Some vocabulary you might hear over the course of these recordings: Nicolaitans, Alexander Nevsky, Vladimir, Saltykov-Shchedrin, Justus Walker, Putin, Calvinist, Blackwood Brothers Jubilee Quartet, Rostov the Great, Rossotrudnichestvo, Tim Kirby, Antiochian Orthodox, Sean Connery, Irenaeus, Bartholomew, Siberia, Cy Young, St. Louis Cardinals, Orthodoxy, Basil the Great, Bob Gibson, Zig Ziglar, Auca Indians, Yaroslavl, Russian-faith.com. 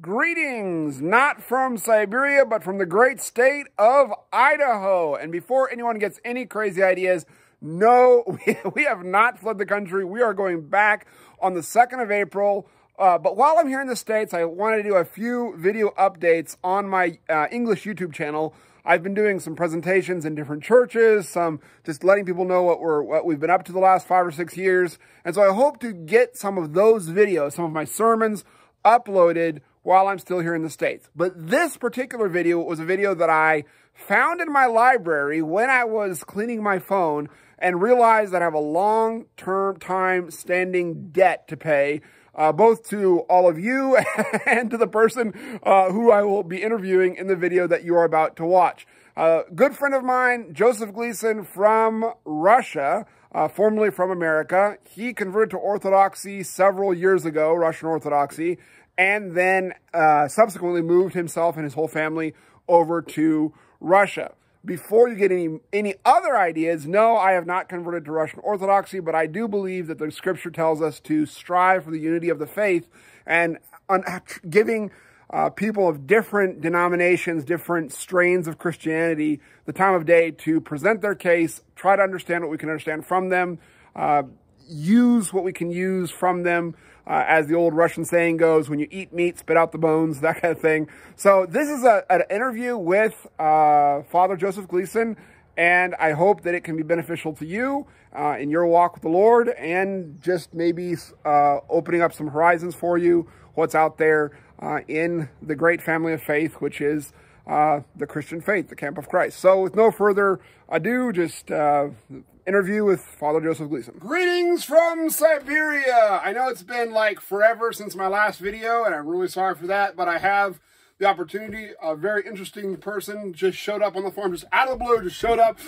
Greetings, not from Siberia, but from the great state of Idaho. And before anyone gets any crazy ideas, no, we have not fled the country. We are going back on the 2nd of April. But while I'm here in the States, I wanted to do a few video updates on my English YouTube channel. I've been doing some presentations in different churches, some just letting people know what we've been up to the last 5 or 6 years. And so I hope to get some of those videos, some of my sermons, uploaded while I'm still here in the States. But this particular video was a video that I found in my library when I was cleaning my phone and realized that I have a long-term time standing debt to pay, both to all of you and to the person who I will be interviewing in the video that you are about to watch. A good friend of mine, Joseph Gleason from Russia, formerly from America, he converted to Orthodoxy several years ago, Russian Orthodoxy, and then subsequently moved himself and his whole family over to Russia. Before you get any other ideas, no, I have not converted to Russian Orthodoxy, but I do believe that the scripture tells us to strive for the unity of the faith, and giving people of different denominations, different strains of Christianity, the time of day to present their case, try to understand what we can understand from them, use what we can use from them. As the old Russian saying goes, when you eat meat, spit out the bones, that kind of thing. So this is an interview with Father Joseph Gleason, and I hope that it can be beneficial to you in your walk with the Lord, and just maybe opening up some horizons for you, what's out there in the great family of faith, which is the Christian faith, the camp of Christ. So with no further ado, just interview with Father Joseph Gleason. Greetings from Siberia! I know it's been like forever since my last video, and I'm really sorry for that, but I have the opportunity. A very interesting person just showed up on the farm, just out of the blue, just showed up.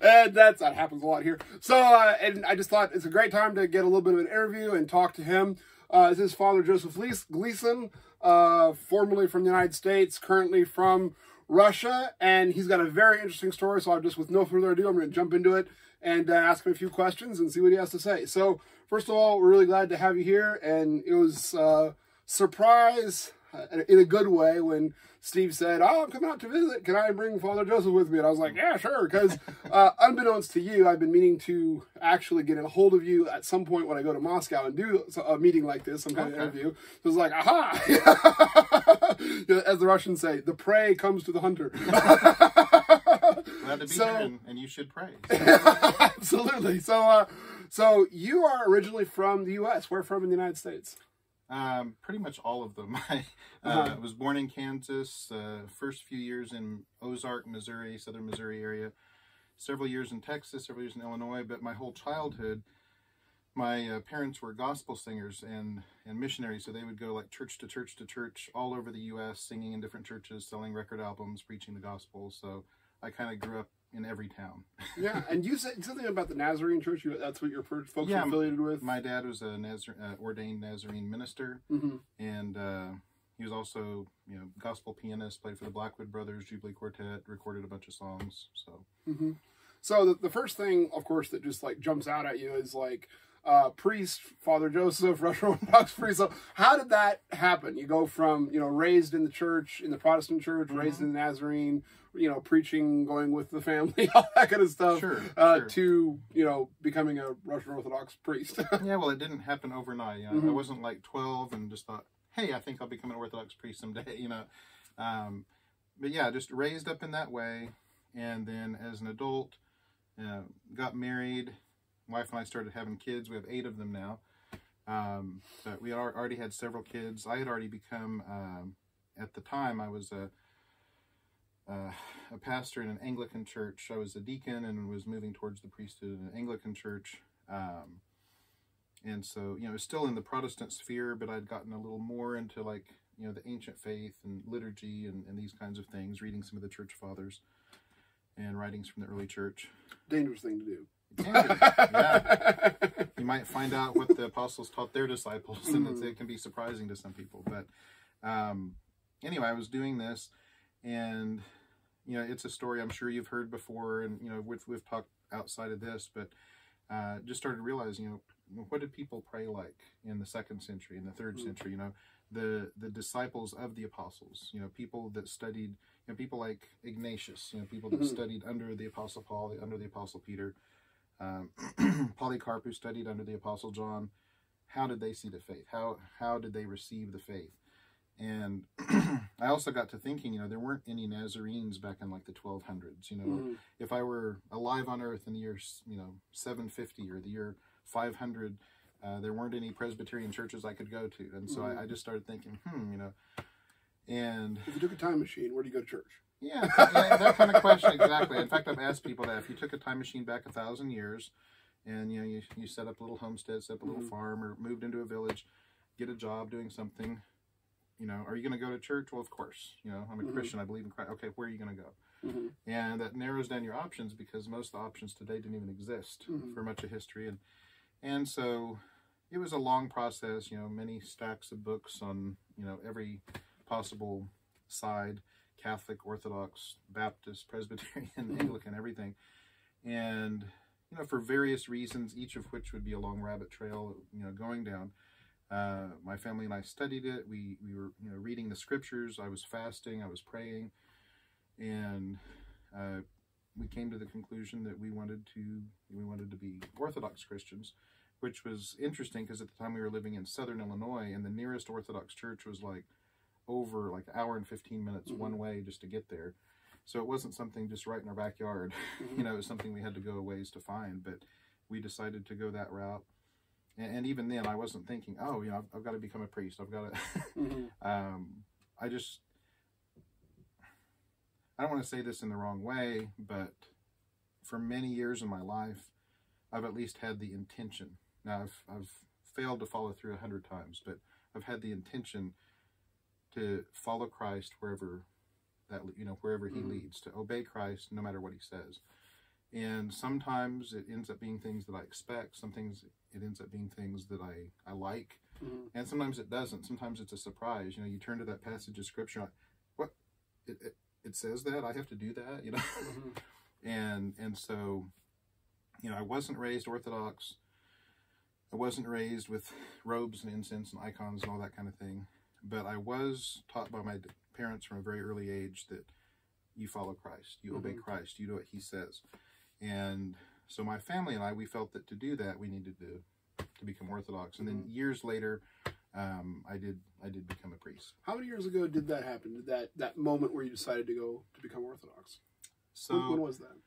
And that happens a lot here. So, and I just thought it's a great time to get a little bit of an interview and talk to him. This is Father Joseph Gleason, formerly from the United States, currently from Russia, and he's got a very interesting story, so with no further ado, I'm going to jump into it and ask him a few questions and see what he has to say. So, first of all, we're really glad to have you here, and it was a surprise in a good way when Steve said, "Oh, I'm coming out to visit. Can I bring Father Joseph with me?" And I was like, "Yeah, sure," because unbeknownst to you, I've been meaning to actually get a hold of you at some point when I go to Moscow and do a meeting like this, some kind of interview. So it was like, aha! As the Russians say, the prey comes to the hunter. Glad to be here, and you should pray. Absolutely. So, so you are originally from the U.S. Where from in the United States? Pretty much all of them. I was born in Kansas, first few years in Ozark, Missouri, southern Missouri area, several years in Texas, several years in Illinois, but my whole childhood, my parents were gospel singers and missionaries, so they would go like church to church to church all over the U.S., singing in different churches, selling record albums, preaching the gospel, so I kind of grew up in every town. Yeah, and you said something about the Nazarene church. That's what your folks were affiliated with? My dad was a ordained Nazarene minister, and he was also, you know, gospel pianist, played for the Blackwood Brothers Jubilee Quartet, recorded a bunch of songs. So, so the first thing, of course, that just like jumps out at you is like, priest, Father Joseph, Russian Orthodox priest. So how did that happen? You go from, you know, raised in the church, in the Protestant church, raised in the Nazarene, you know, preaching, going with the family, all that kind of stuff, to, you know, becoming a Russian Orthodox priest. Yeah, well, it didn't happen overnight. You know? I wasn't like 12 and just thought, hey, I think I'll become an Orthodox priest someday, you know. But yeah, just raised up in that way. And then as an adult, got married. Wife and I started having kids. We have 8 of them now. But we already had several kids. I had already become, at the time, I was a pastor in an Anglican church. I was a deacon and was moving towards the priesthood in an Anglican church. And so, you know, still in the Protestant sphere, but I'd gotten a little more into, like, you know, the ancient faith and liturgy and these kinds of things, reading some of the church fathers and writings from the early church. Dangerous thing to do. Yeah. You might find out what the apostles taught their disciples, and it can be surprising to some people. But anyway, I was doing this, and you know, it's a story I'm sure you've heard before, and you know, we've talked outside of this, but just started realizing, you know, what did people pray like in the 2nd century, in the 3rd century? You know, the disciples of the apostles, you know, people that studied, you know, people like Ignatius, you know, people that studied under the Apostle Paul, under the Apostle Peter, Polycarp, who studied under the Apostle John. How did they see the faith? How did they receive the faith? And I also got to thinking, you know, there weren't any Nazarenes back in like the 1200s. You know, if I were alive on earth in the year, you know, 750 or the year 500, there weren't any Presbyterian churches I could go to. And so I just started thinking, you know, and if you took a time machine, where do you go to church? Yeah, that kind of question, exactly. In fact, I've asked people that if you took a time machine back 1,000 years and, you know, you set up a little homestead, set up a little farm, or moved into a village, get a job doing something, you know, are you going to go to church? Well, of course, you know, I'm a Christian. I believe in Christ. Okay, where are you going to go? And that narrows down your options, because most of the options today didn't even exist for much of history. And so it was a long process, you know, many stacks of books on, you know, every possible side, Catholic, Orthodox, Baptist, Presbyterian, Anglican, everything. And, you know, for various reasons, each of which would be a long rabbit trail, you know, going down. My family and I studied it. We were, you know, reading the scriptures. I was fasting. I was praying. And we came to the conclusion that we wanted to be Orthodox Christians, which was interesting because at the time we were living in Southern Illinois, and the nearest Orthodox church was like over like an hour and 15 minutes one way just to get there. So it wasn't something just right in our backyard. You know, it was something we had to go a ways to find, but we decided to go that route. And even then, I wasn't thinking, oh, you know, I've got to become a priest. I've got to, I don't want to say this in the wrong way, but for many years in my life, I've at least had the intention. Now, I've failed to follow through 100 times, but I've had the intention to follow Christ wherever that, you know, wherever he leads, to obey Christ no matter what he says. And sometimes it ends up being things that I expect. Sometimes it ends up being things that I like. And sometimes it doesn't. Sometimes it's a surprise. You know, you turn to that passage of scripture, like, what? It says that? I have to do that? You know? And so, you know, I wasn't raised Orthodox. I wasn't raised with robes and incense and icons and all that kind of thing. But I was taught by my parents from a very early age that you follow Christ. You obey Christ. You do what he says. And so my family and I, we felt that to do that, we needed to become Orthodox. And then years later, I did become a priest. How many years ago did that happen? That moment where you decided to go to become Orthodox? So when was that?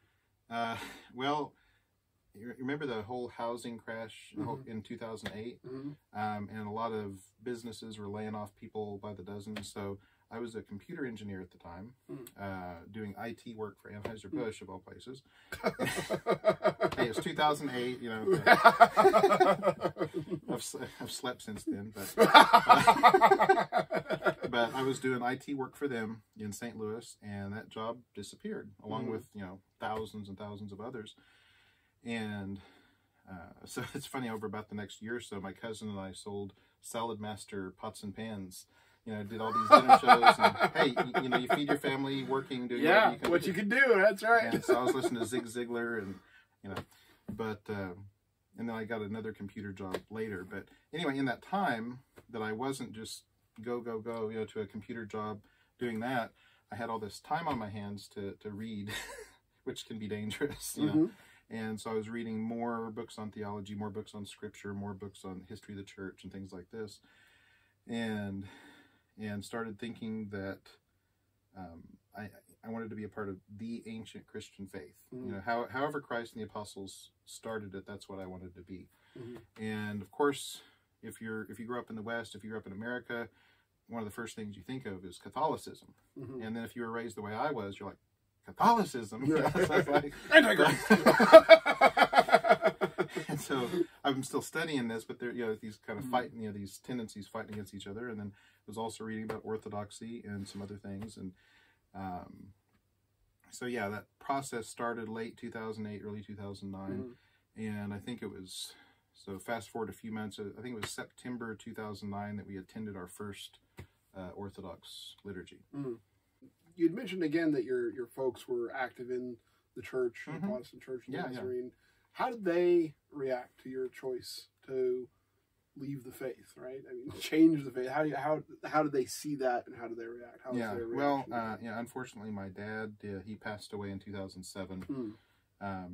Well, you remember the whole housing crash in 2008, and a lot of businesses were laying off people by the dozens. So I was a computer engineer at the time, doing IT work for Anheuser-Busch, of all places. Hey, it's 2008, you know. I've slept since then, but I was doing IT work for them in St. Louis, and that job disappeared, along with, you know, thousands and thousands of others. And so it's funny, over about the next year or so, my cousin and I sold Saladmaster pots and pans. You know, did all these dinner shows. And, hey, you know, you feed your family working, doing what you can do. That's right. And so I was listening to Zig Ziglar, and you know, but and then I got another computer job later. But anyway, in that time that I wasn't just go go go, you know, to a computer job doing that, I had all this time on my hands to read, which can be dangerous, you know. And so I was reading more books on theology, more books on scripture, more books on history of the church, and things like this, and started thinking that I wanted to be a part of the ancient Christian faith. You know, however Christ and the apostles started it, that's what I wanted to be. And of course, if you grew up in the West, if you grew up in America, one of the first things you think of is Catholicism. And then if you were raised the way I was, you're like, Catholicism? Yeah. You know, so it's like, and so I'm still studying this, but there, you know, these kind of fighting, you know, these tendencies fighting against each other. And then I was also reading about Orthodoxy and some other things. And so, yeah, that process started late 2008, early 2009. And I think it was, so fast forward a few months, I think it was September 2009 that we attended our first Orthodox liturgy. You'd mentioned again that your folks were active in the church, the Protestant church, the Nazarene. How did they react to your choice to leave the faith, right? I mean, change the faith. How did they see that, and how did they react? How was their reaction? Well, yeah. Unfortunately, my dad he passed away in 2007. Mm.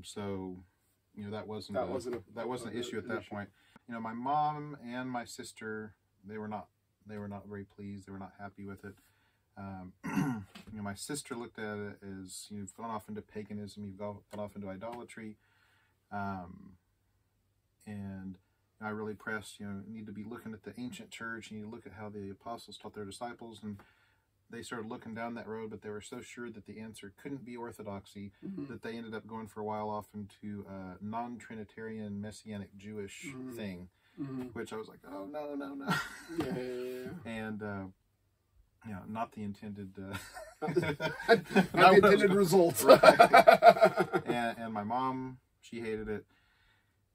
So you know that wasn't an issue at that point. You know, my mom and my sister they were not very pleased. They were not happy with it. You know, my sister looked at it as you've gone off into paganism, you've gone off into idolatry, and I really pressed, you need to be looking at the ancient church, and you look at how the apostles taught their disciples, and they started looking down that road, but they were so sure that the answer couldn't be orthodoxy mm-hmm. that they ended up going for a while off into a non-Trinitarian, Messianic, Jewish mm-hmm. thing, mm-hmm. which I was like, oh, no, no, no. Yeah, yeah, yeah. And, you know, not the intended... not the intended result. Right. and my mom, she hated it.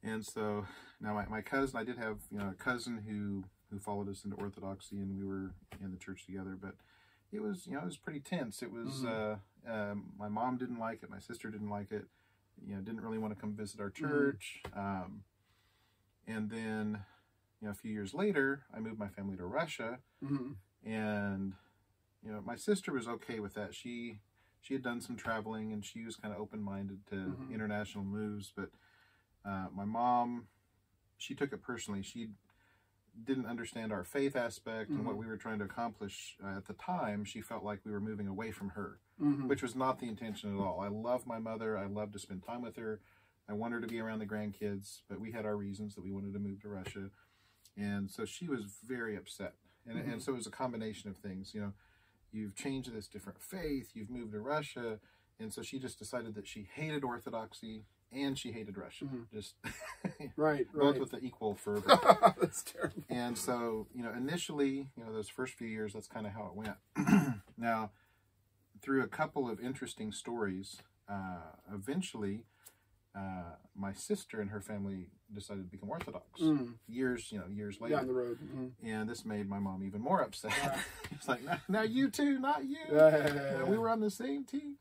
And so now my cousin, I did have a cousin who followed us into Orthodoxy, and we were in the church together. But it was it was pretty tense. It was mm-hmm. My mom didn't like it, my sister didn't like it. Didn't really want to come visit our church. Mm-hmm. And then a few years later, I moved my family to Russia, mm-hmm. and my sister was okay with that. She had done some traveling, and she was kind of open-minded to mm-hmm. international moves, but. My mom, she took it personally. She didn't understand our faith aspect mm-hmm. and what we were trying to accomplish at the time. She felt like we were moving away from her, mm-hmm. which was not the intention at all. I love my mother. I love to spend time with her. I want her to be around the grandkids, but we had our reasons that we wanted to move to Russia. And so she was very upset. And, mm-hmm. and so it was a combination of things. You've changed this different faith. You've moved to Russia. And so she just decided that she hated Orthodoxy. And she hated Russia, mm-hmm. just right, both right. with the equal fervor. That's terrible. And so, initially, those first few years, that's kind of how it went. Now, through a couple of interesting stories, eventually, my sister and her family decided to become Orthodox. Mm. Years later. Down the road. Mm-hmm. And this made my mom even more upset. Yeah. It's like, now you two, not you. Yeah. We were on the same team.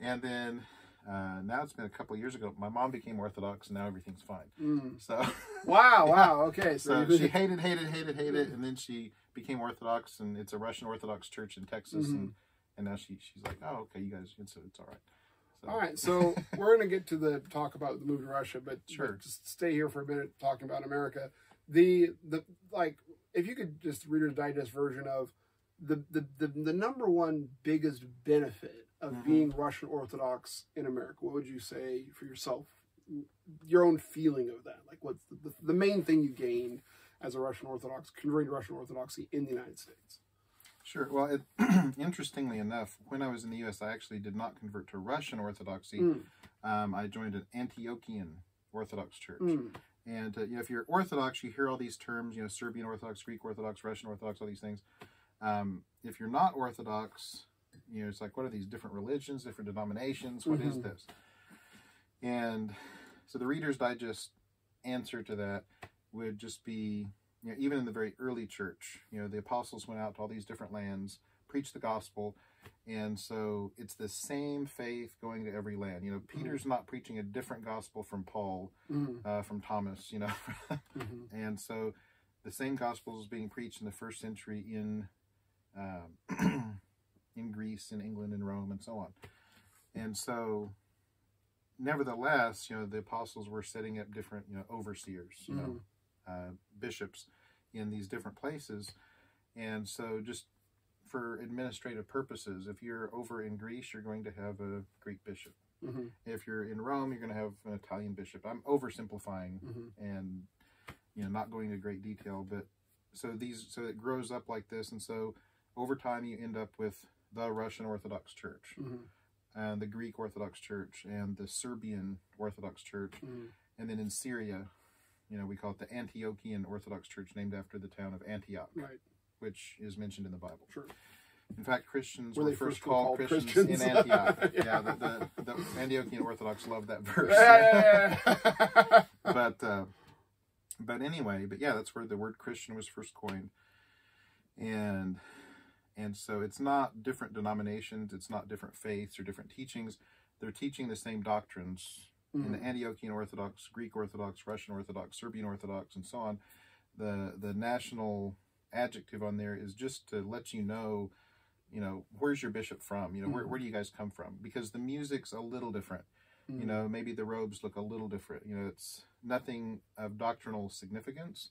And then. Now it's been a couple of years ago. My mom became Orthodox, and now everything's fine. Mm. So, wow, okay. So she hated, and then she became Orthodox, and it's a Russian Orthodox church in Texas, mm-hmm. and now she's like, oh, okay, you guys, it's all right. So. All right, so we're gonna get to the talk about the move to Russia, but sure, just stay here for a minute talking about America. The like, if you could just read a digest version of the number one biggest benefit. Of mm-hmm. being Russian Orthodox in America, what would you say for yourself, your own feeling of that? Like, what's the main thing you gained as a Russian Orthodox, converting to Russian Orthodoxy in the United States? Sure. Well, interestingly enough, when I was in the U.S., I actually did not convert to Russian Orthodoxy. Mm. I joined an Antiochian Orthodox church. Mm. And if you're Orthodox, you hear all these terms, Serbian Orthodox, Greek Orthodox, Russian Orthodox, all these things. If you're not Orthodox... it's like, what are these different religions, different denominations? What mm-hmm. is this? And so the Reader's Digest answer to that would just be, even in the very early church, the apostles went out to all these different lands, preached the gospel. And so it's the same faith going to every land. Peter's mm-hmm. not preaching a different gospel from Paul, mm-hmm. From Thomas, mm-hmm. And so the same gospel is being preached in the first century in Greece and England and Rome and so on. And so, nevertheless, the apostles were setting up different, overseers, you mm-hmm. Bishops in these different places. And so just for administrative purposes, if you're over in Greece, you're going to have a Greek bishop. Mm-hmm. If you're in Rome, you're going to have an Italian bishop. I'm oversimplifying mm-hmm. and, not going into great detail, but so it grows up like this. And so over time, you end up with the Russian Orthodox Church, mm-hmm. and the Greek Orthodox Church, and the Serbian Orthodox Church, mm-hmm. and then in Syria, we call it the Antiochian Orthodox Church, named after the town of Antioch, right. which is mentioned in the Bible. Sure. In fact, Christians were first called Christians in Antioch. Yeah, yeah, the Antiochian Orthodox loved that verse. Yeah, yeah, yeah. but yeah, that's where the word Christian was first coined, and so it's not different denominations, it's not different faiths or different teachings. They're teaching the same doctrines mm-hmm. in the Antiochian Orthodox, Greek Orthodox, Russian Orthodox, Serbian Orthodox, and so on. the national adjective on there is just to let you know, where's your bishop from? You know, where do you guys come from? Because the music's a little different. You know, maybe the robes look a little different. You know, it's nothing of doctrinal significance,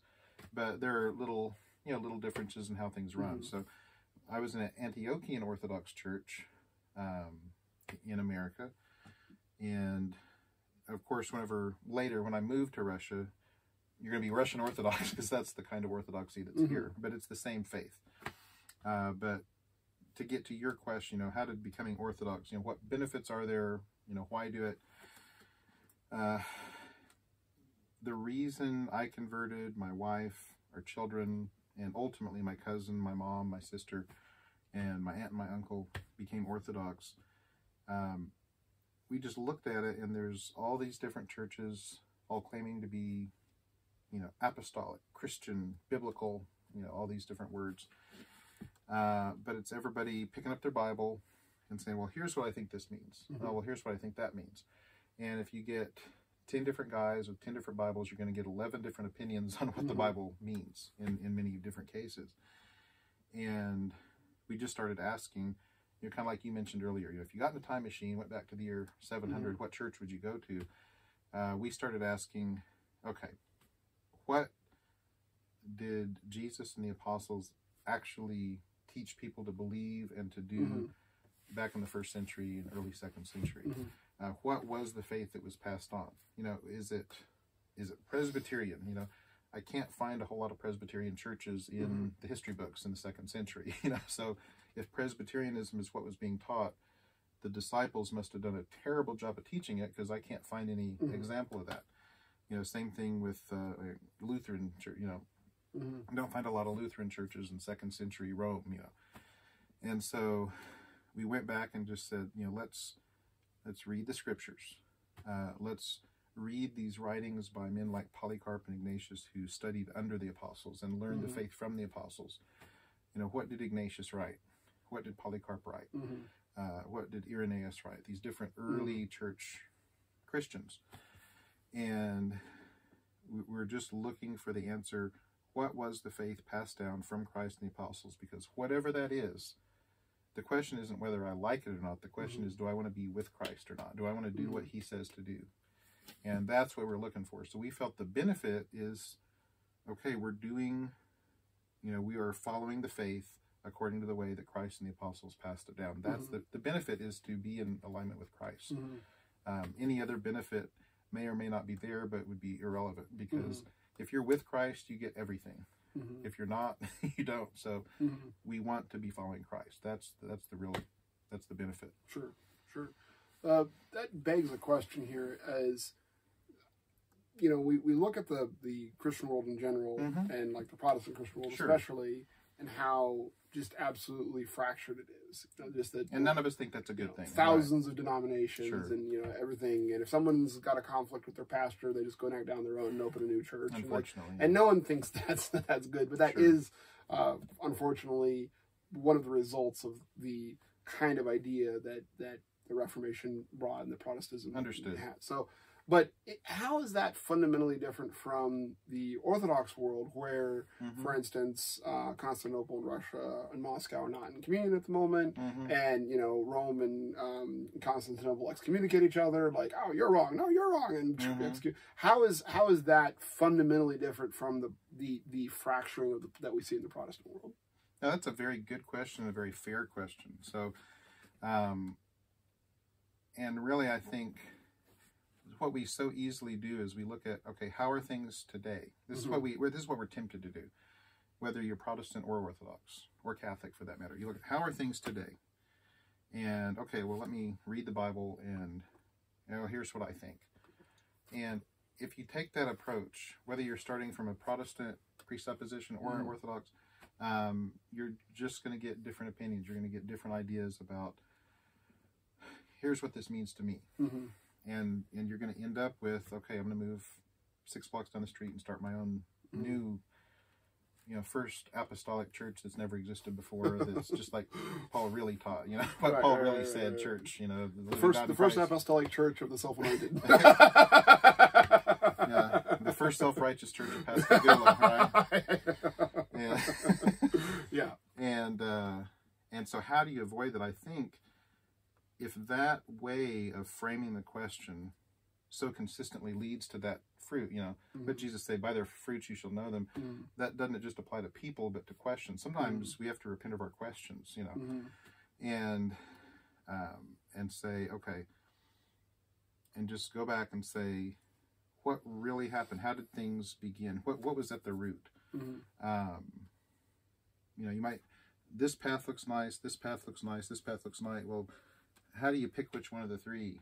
but there are little, you know, little differences in how things run. So I was in an Antiochian Orthodox church in America. And of course, whenever later, when I moved to Russia, you're going to be Russian Orthodox because that's the kind of Orthodoxy that's here, but it's the same faith. But to get to your question, you know, how did becoming Orthodox, you know, what benefits are there? You know, why do it? The reason I converted, my wife, our children, and ultimately my cousin, my mom, my sister, and my aunt and my uncle became Orthodox. We just looked at it, and there's all these different churches all claiming to be, you know, apostolic, Christian, biblical, you know, all these different words. But it's everybody picking up their Bible and saying, well, here's what I think this means. Oh, well, here's what I think that means. And if you get 10 different guys with 10 different Bibles, you're going to get 11 different opinions on what the Bible means in many different cases. And we just started asking, you know, kind of like you mentioned earlier, you know, if you got in a time machine, went back to the year 700, what church would you go to? We started asking, okay, what did Jesus and the apostles actually teach people to believe and to do back in the first century and early second century? What was the faith that was passed on? You know, is it Presbyterian? You know, I can't find a whole lot of Presbyterian churches in the history books in the second century. You know, so if Presbyterianism is what was being taught, the disciples must have done a terrible job of teaching it, because I can't find any example of that. You know, same thing with Lutheran church. You know, I don't find a lot of Lutheran churches in second century Rome. You know, and so we went back and just said, you know, let's read the scriptures. Let's read these writings by men like Polycarp and Ignatius, who studied under the apostles and learned the faith from the apostles. You know, what did Ignatius write? What did Polycarp write? What did Irenaeus write? These different early church Christians. And we're just looking for the answer. What was the faith passed down from Christ and the apostles? Because whatever that is, the question isn't whether I like it or not. The question is, do I want to be with Christ or not? Do I want to do what he says to do? And that's what we're looking for. So we felt the benefit is, okay, we're doing, you know, we are following the faith according to the way that Christ and the apostles passed it down. That's the benefit, is to be in alignment with Christ. Any other benefit may or may not be there, but would be irrelevant, because if you're with Christ, you get everything. If you're not, you don't. So we want to be following Christ. That's the benefit. Sure, sure. That begs a question here, as you know, we look at the Christian world in general, and like the Protestant Christian world especially, and how just absolutely fractured it is. You know, just that, and none of us think that's a good thing. Thousands of denominations and, you know, everything. And if someone's got a conflict with their pastor, they just go knock down their own and open a new church. Unfortunately. And no one thinks that's good. But that is, unfortunately, one of the results of the kind of idea that the Reformation brought and the Protestantism had. So, but how is that fundamentally different from the Orthodox world, where, for instance, Constantinople and Russia and Moscow are not in communion at the moment, and, you know, Rome and Constantinople excommunicate each other, like, oh, you're wrong, no, you're wrong, and how is that fundamentally different from the fracturing of that we see in the Protestant world? Now, that's a very good question, a very fair question. So, and really, I think what we so easily do is we look at, okay, how are things today? This is what we're tempted to do, whether you're Protestant or Orthodox or Catholic for that matter. You look at how are things today, and okay, well, let me read the Bible, and, you know, here's what I think. And if you take that approach, whether you're starting from a Protestant presupposition or an Orthodox, you're just going to get different opinions. You're going to get different ideas about, here's what this means to me. And you're going to end up with, okay, I'm going to move 6 blocks down the street and start my own new, you know, first apostolic church that's never existed before. That's just like Paul really taught, you know, what Paul really said. Church, you know, the first apostolic church of the self-anointed. Yeah, the first self-righteous church in Pascagoula, right? Yeah. Yeah. And so how do you avoid that? I think if that way of framing the question so consistently leads to that fruit, you know, but Jesus said, by their fruits you shall know them. That doesn't just apply to people, but to questions. Sometimes we have to repent of our questions, you know, and say, okay, and just go back and say, what really happened? How did things begin? What was at the root? You know, you might, this path looks nice, this path looks nice, this path looks nice. Well, how do you pick which one of the three?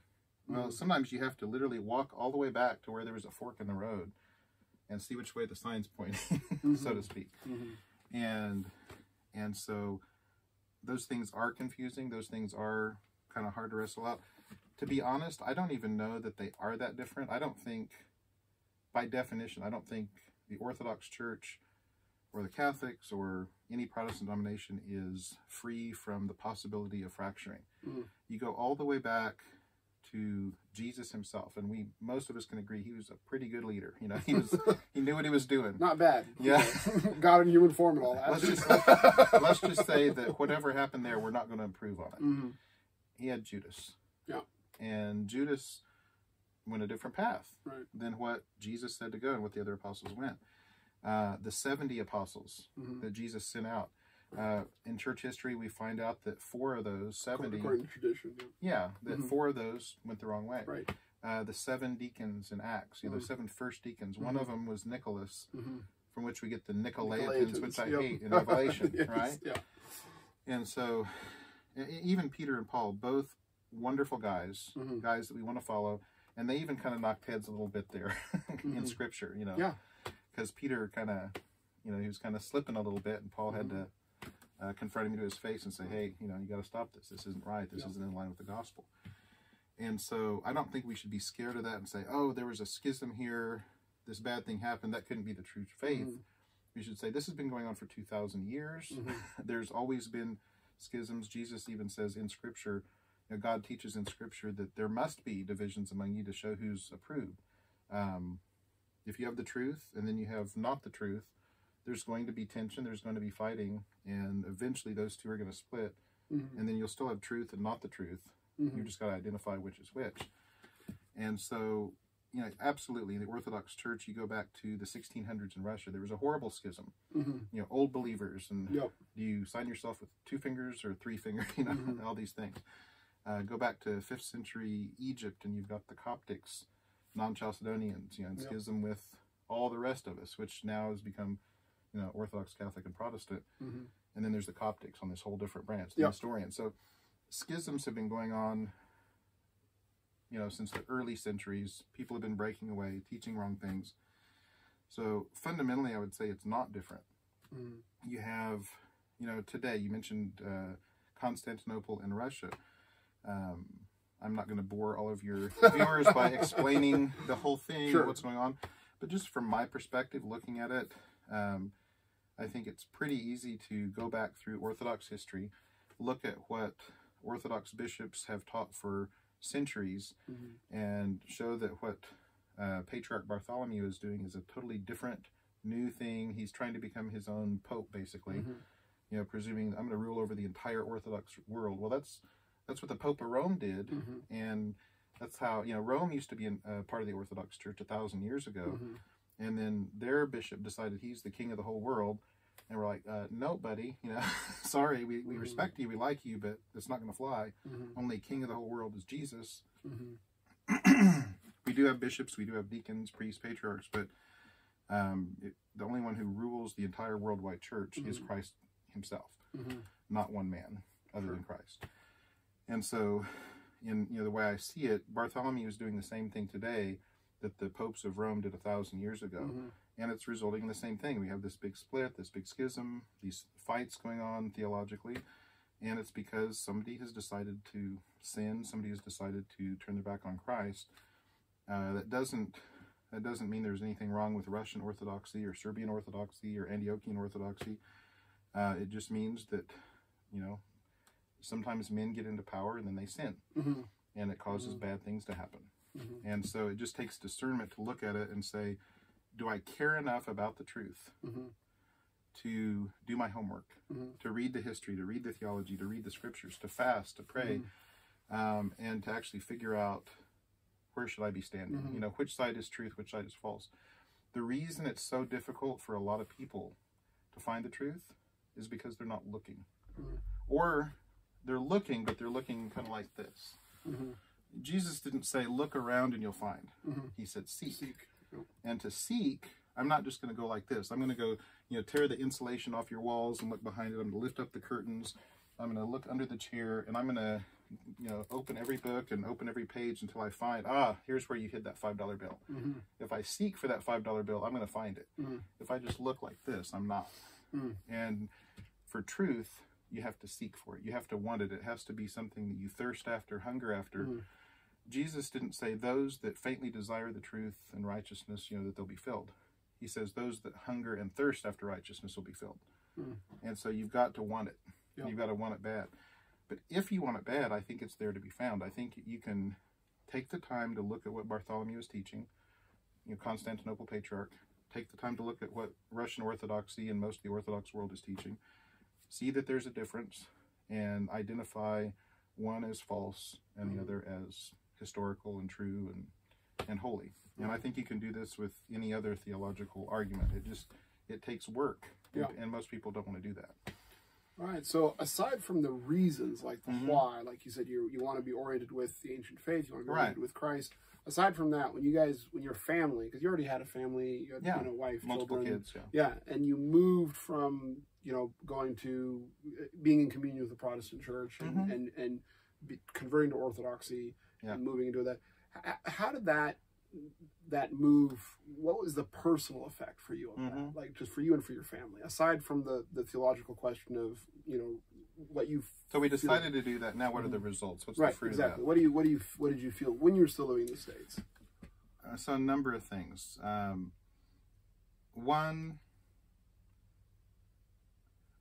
Well, sometimes you have to literally walk all the way back to where there was a fork in the road and see which way the sign's pointing, so to speak. And so those things are confusing. Those things are kind of hard to wrestle out. To be honest, I don't even know that they are that different. I don't think, by definition, I don't think the Orthodox Church or the Catholics or any Protestant denomination is free from the possibility of fracturing. You go all the way back to Jesus himself, and we, most of us can agree, he was a pretty good leader. You know, he was, he knew what he was doing. Not bad. Yeah. God in human form and all that. Let's just say that whatever happened there, we're not going to improve on it. He had Judas. Yeah. And Judas went a different path than what Jesus said to go and what the other apostles went. The 70 apostles that Jesus sent out. In church history, we find out that 4 of those 70, according to tradition, that 4 of those went the wrong way. Right. The 7 deacons in Acts, you know, 7 first deacons. One of them was Nicholas, from which we get the Nicolaitans, which I hate, in Revelation, right? Yeah. And so, even Peter and Paul, both wonderful guys, guys that we want to follow, and they even kind of knocked heads a little bit there in Scripture, you know, because Peter kind of, you know, he was kind of slipping a little bit, and Paul had to confront him to his face and say, hey, you know, you got to stop this. This isn't right. This isn't in line with the gospel. And so I don't think we should be scared of that and say, oh, there was a schism here. This bad thing happened. That couldn't be the true faith. We should say this has been going on for 2,000 years. There's always been schisms. Jesus even says in Scripture, you know, God teaches in Scripture that there must be divisions among you to show who's approved. If you have the truth and then you have not the truth, there's going to be tension, there's going to be fighting, and eventually those two are going to split, and then you'll still have truth and not the truth. You just got to identify which is which. And so, you know, absolutely, in the Orthodox Church, you go back to the 1600s in Russia, there was a horrible schism, you know, old believers, and do you sign yourself with 2 fingers or 3 fingers, you know, all these things. Go back to 5th century Egypt, and you've got the Coptics, non-Chalcedonians, you know, and schism with all the rest of us, which now has become, you know, Orthodox, Catholic, and Protestant. And then there's the Coptics on this whole different branch, the Nestorian. So schisms have been going on, you know, since the early centuries. People have been breaking away, teaching wrong things. So fundamentally, I would say it's not different. You have, you know, today, you mentioned Constantinople and Russia. I'm not going to bore all of your viewers by explaining the whole thing, what's going on. But just from my perspective, looking at it, I think it's pretty easy to go back through Orthodox history, look at what Orthodox bishops have taught for centuries, and show that what Patriarch Bartholomew is doing is a totally different new thing. He's trying to become his own pope, basically, you know, presuming I'm going to rule over the entire Orthodox world. Well, that's what the Pope of Rome did, and that's how, you know, Rome used to be part of the Orthodox Church 1,000 years ago. And then their bishop decided he's the king of the whole world. And we're like, no, buddy, you know, sorry, we respect you, we like you, but it's not going to fly. Only king of the whole world is Jesus. We do have bishops, we do have deacons, priests, patriarchs, but the only one who rules the entire worldwide church is Christ himself, not one man other than Christ. And so, in, you know, the way I see it, Bartholomew is doing the same thing today that the popes of Rome did 1,000 years ago. And it's resulting in the same thing. We have this big split, this big schism, these fights going on theologically. And it's because somebody has decided to sin. Somebody has decided to turn their back on Christ. That doesn't mean there's anything wrong with Russian Orthodoxy or Serbian Orthodoxy or Antiochian Orthodoxy. It just means that, you know, sometimes men get into power and then they sin. And it causes bad things to happen. And so it just takes discernment to look at it and say, do I care enough about the truth to do my homework, to read the history, to read the theology, to read the scriptures, to fast, to pray, and to actually figure out where should I be standing? You know, which side is truth, which side is false? The reason it's so difficult for a lot of people to find the truth is because they're not looking. Or they're looking, but they're looking kind of like this. Jesus didn't say, look around and you'll find. He said, seek. And to seek, I'm not just going to go like this. I'm going to go, you know, tear the insulation off your walls and look behind it. I'm going to lift up the curtains. I'm going to look under the chair, and I'm going to, you know, open every book and open every page until I find, ah, here's where you hid that $5 bill. If I seek for that $5 bill, I'm going to find it. If I just look like this, I'm not. And for truth, you have to seek for it. You have to want it. It has to be something that you thirst after, hunger after. Jesus didn't say those that faintly desire the truth and righteousness, you know, that they'll be filled. He says those that hunger and thirst after righteousness will be filled. And so you've got to want it. You've got to want it bad. But if you want it bad, I think it's there to be found. I think you can take the time to look at what Bartholomew was teaching, you know, Constantinople Patriarch. Take the time to look at what Russian Orthodoxy and most of the Orthodox world is teaching. See that there's a difference and identify one as false and the other as historical and true and holy. And I think you can do this with any other theological argument. It just, it takes work, and most people don't want to do that. All right, so aside from the reasons, like the why, like you said, you want to be oriented with the ancient faith, you want to be oriented with Christ. Aside from that, when you guys, when your family, because you already had a family, you had you know, wife, multiple children, kids, and you moved from, you know, going to being in communion with the Protestant church and converting to Orthodoxy and moving into that. How did that move? What was the personal effect for you of that? Like just for you and for your family, aside from the theological question of, you know, what you. So we decided to do that. Now, what are the results? What's the fruit of that? What did you feel when you were still living in the States? So a number of things. One,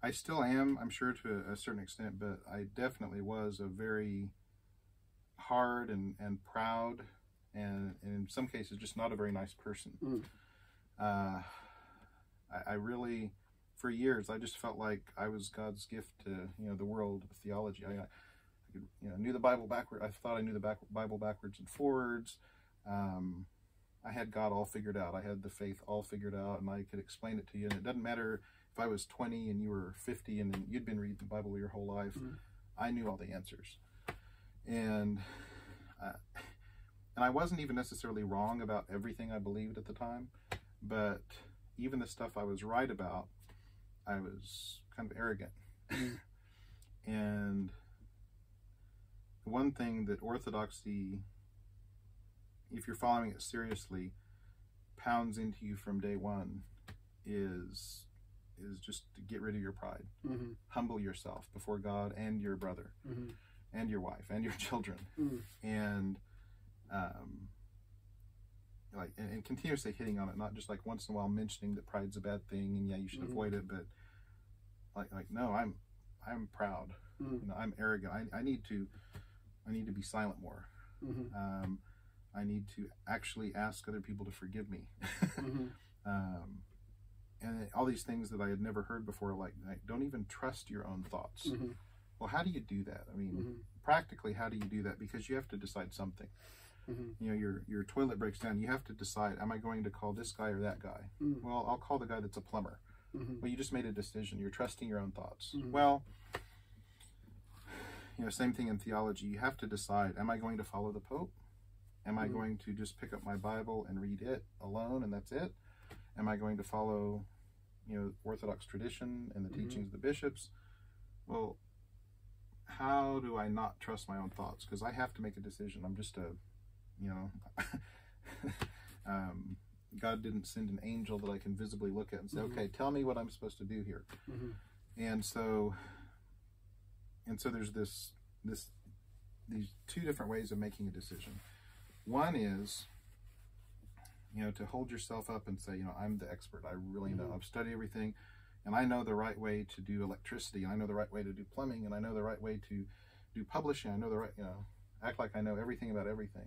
I still am, I'm sure to a certain extent, but I definitely was a very hard and proud and in some cases just not a very nice person. I really, for years, I just felt like I was God's gift to, you know, the world of theology. I could, you know, knew the Bible backward. I thought I knew the Bible backwards and forwards. I had God all figured out. I had the faith all figured out, and I could explain it to you. And it doesn't matter if I was 20 and you were 50 and then you'd been reading the Bible your whole life. I knew all the answers. And I wasn't even necessarily wrong about everything I believed at the time, but even the stuff I was right about, I was kind of arrogant. And one thing that Orthodoxy, if you're following it seriously, pounds into you from day one is just to get rid of your pride. Humble yourself before God and your brother and your wife and your children. And continuously hitting on it, not just like once in a while mentioning that pride's a bad thing and yeah, you should avoid it, but like no, I'm proud, you know, I'm arrogant. I need to be silent more. I need to actually ask other people to forgive me. And all these things that I had never heard before, like don't even trust your own thoughts. Well, how do you do that? I mean, practically, how do you do that? Because you have to decide something. You know, your toilet breaks down. You have to decide, am I going to call this guy or that guy? Well, I'll call the guy that's a plumber. Well, you just made a decision. You're trusting your own thoughts. Well, you know, same thing in theology. You have to decide, am I going to follow the Pope? Am I going to just pick up my Bible and read it alone and that's it? Am I going to follow, you know, Orthodox tradition and the teachings of the bishops? Well, how do I not trust my own thoughts? Because I have to make a decision. I'm just a, you know, God didn't send an angel that I can visibly look at and say, okay, tell me what I'm supposed to do here. And so there's these two different ways of making a decision. One is, you know, to hold yourself up and say, you know, I'm the expert. I really know. I've studied everything. And I know the right way to do electricity. And I know the right way to do plumbing. And I know the right way to do publishing. I know the right, you know, act like I know everything about everything.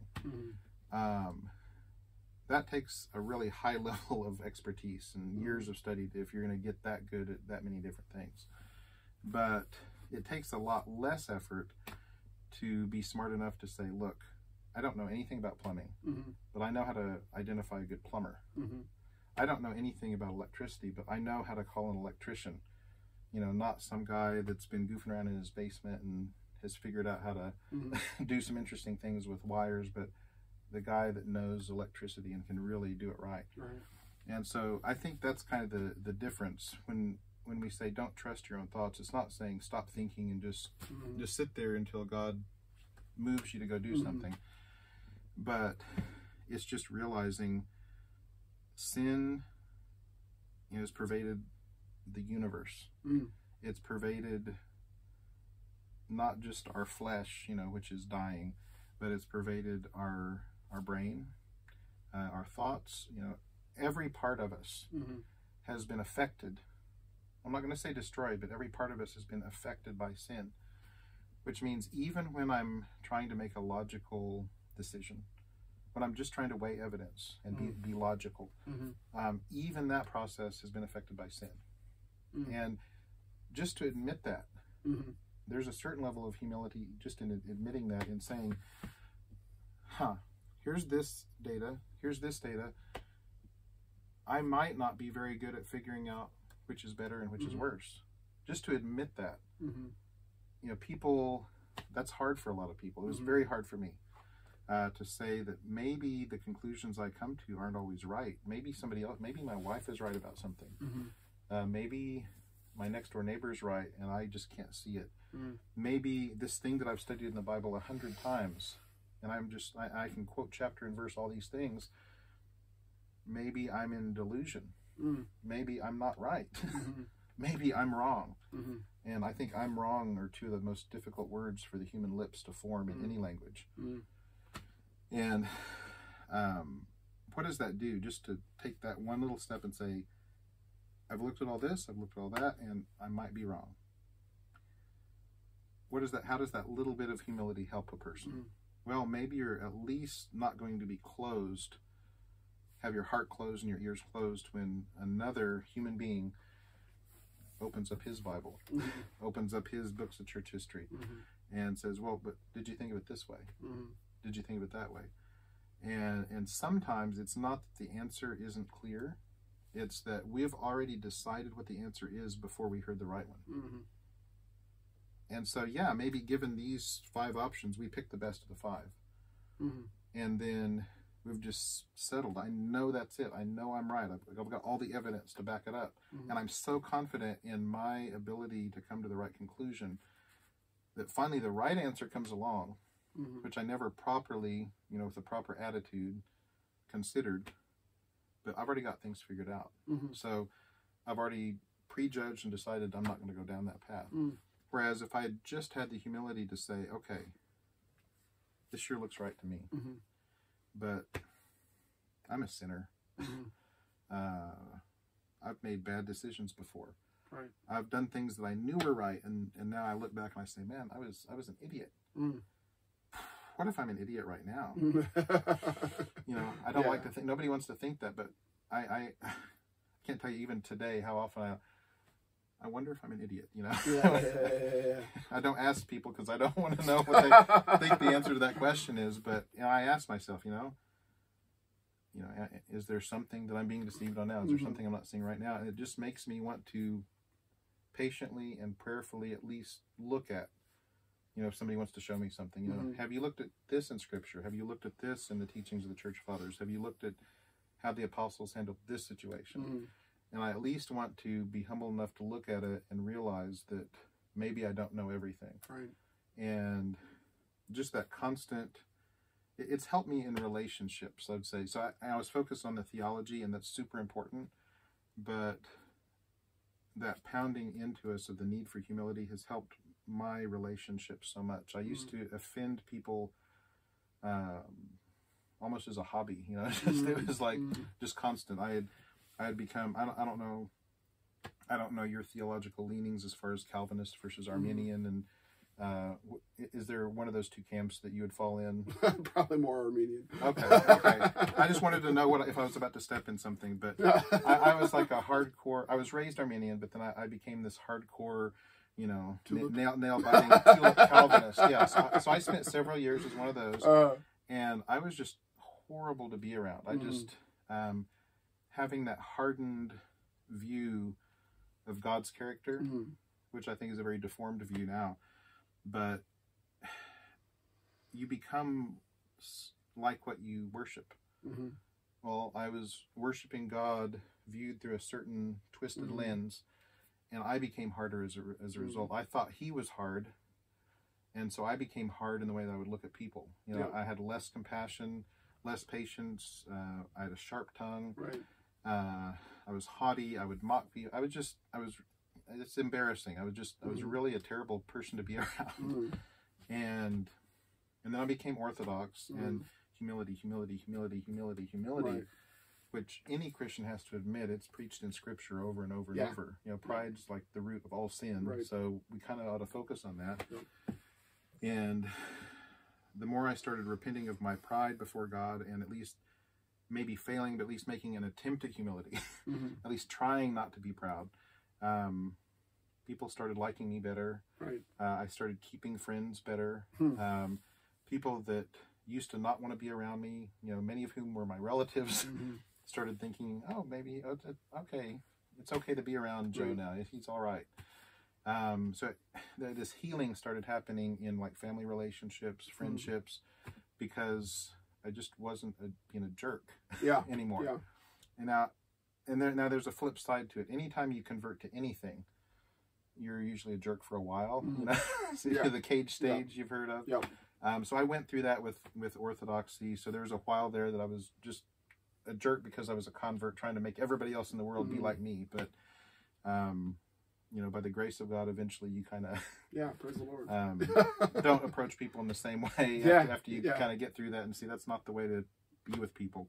that takes a really high level of expertise and years of study if you're going to get that good at that many different things. But it takes a lot less effort to be smart enough to say, look, I don't know anything about plumbing, mm-hmm. but I know how to identify a good plumber. Mm-hmm. I don't know anything about electricity, but I know how to call an electrician. You know, not some guy that's been goofing around in his basement and has figured out how to mm-hmm. do some interesting things with wires, but the guy that knows electricity and can really do it right. Right. And so I think that's kind of the difference when we say don't trust your own thoughts. It's not saying stop thinking and just sit there until God moves you to go do mm-hmm. something, but it's just realizing sin, you know, has pervaded the universe. Mm. It's pervaded not just our flesh, you know, which is dying, but it's pervaded our brain, our thoughts. You know, every part of us mm-hmm. has been affected. I'm not going to say destroyed, but every part of us has been affected by sin, which means even when I'm trying to make a logical decision, when I'm just trying to weigh evidence and mm-hmm. be logical, mm-hmm. Even that process has been affected by sin. Mm-hmm. And just to admit that, mm-hmm. there's a certain level of humility just in admitting that and saying, huh, here's this data, I might not be very good at figuring out which is better and which mm-hmm. is worse. Just to admit that, mm-hmm. you know, people, that's hard for a lot of people. It was mm-hmm. very hard for me to say that maybe the conclusions I come to aren't always right. Maybe somebody else, maybe my wife is right about something. Mm-hmm. Maybe my next door neighbor is right and I just can't see it. Mm. Maybe this thing that I've studied in the Bible 100 times and I can quote chapter and verse all these things. Maybe I'm in delusion. Mm. Maybe I'm not right. Mm-hmm. Maybe I'm wrong. Mm-hmm. And I think I'm wrong are two of the most difficult words for the human lips to form in any language. Mm. And what does that do? Just to take that one little step and say, I've looked at all this, I've looked at all that, and I might be wrong. How does that little bit of humility help a person? Mm. Well, maybe you're at least not going to be closed, have your heart closed and your ears closed when another human being opens up his Bible, mm-hmm. opens up his books of church history, mm-hmm. and says, well, but did you think of it this way? Mm-hmm. Did you think of it that way? And sometimes it's not that the answer isn't clear. It's that we've already decided what the answer is before we heard the right one. Mm-hmm. And so, yeah, maybe given these 5 options, we pick the best of the 5. Mm-hmm. And then we've just settled. I know that's it. I know I'm right. I've got all the evidence to back it up. Mm-hmm. And I'm so confident in my ability to come to the right conclusion that finally the right answer comes along, mm-hmm. which I never properly, you know, with the proper attitude considered. But I've already got things figured out. Mm-hmm. So I've already prejudged and decided I'm not going to go down that path. Mm. Whereas if I had just had the humility to say, okay, this sure looks right to me, mm-hmm. but I'm a sinner. Mm-hmm. I've made bad decisions before. Right. I've done things that I knew were right, and now I look back and I say, man, I was an idiot. Mm. What if I'm an idiot right now? You know, I don't like to think, nobody wants to think that, but I can't tell you even today how often I wonder if I'm an idiot, you know? I don't ask people because I don't want to know what they think the answer to that question is, but you know, I ask myself, you know, is there something that I'm being deceived on now? Is there mm-hmm. something I'm not seeing right now? And it just makes me want to patiently and prayerfully at least look at, you know, if somebody wants to show me something, you know, mm-hmm. have you looked at this in Scripture? Have you looked at this in the teachings of the Church Fathers? Have you looked at how the apostles handled this situation? Mm-hmm. And I at least want to be humble enough to look at it and realize that maybe I don't know everything. Right. And just that constant, it's helped me in relationships, I'd say. So I was focused on the theology, and that's super important, but that pounding into us of the need for humility has helped my relationship so much. I used mm-hmm. to offend people almost as a hobby, you know, mm-hmm. it was like mm-hmm. just constant. I had become, I don't know your theological leanings as far as Calvinist versus Arminian mm-hmm. and Is there one of those two camps that you would fall in? Probably more Armenian. Okay, okay. I just wanted to know what if I was about to step in something, but I was like a hardcore. I was raised Armenian, but then I became this hardcore, you know, nail biting tulip Calvinist. Yeah, so I spent several years as one of those, and I was just horrible to be around. I just having that hardened view of God's character, which I think is a very deformed view now. But you become like what you worship. Well, I was worshiping God viewed through a certain twisted lens, and I became harder as a result. I thought he was hard, and so I became hard in the way that I would look at people. You know, I had less compassion, less patience. I had a sharp tongue. Right. I was haughty. I would mock people. It's embarrassing. I was really a terrible person to be around. And then I became Orthodox, and humility, right. Which any Christian has to admit, it's preached in Scripture over and over and over. You know, pride's like the root of all sin, so we kind of ought to focus on that. And the more I started repenting of my pride before God, and at least maybe failing, but at least making an attempt at humility, at least trying not to be proud, people started liking me better. I started keeping friends better. People that used to not want to be around me, you know, many of whom were my relatives, started thinking, oh, maybe, okay, it's okay to be around Joe now. He's all right. So this healing started happening in like family relationships, friendships, because I just wasn't being a jerk anymore. And now there's a flip side to it. Anytime you convert to anything, you're usually a jerk for a while. You know? So the cage stage you've heard of. So I went through that with Orthodoxy. So there was a while there that I was just a jerk because I was a convert trying to make everybody else in the world be like me. But, you know, by the grace of God, eventually you kind of... praise the Lord. Don't approach people in the same way after you kind of get through that and see that's not the way to be with people.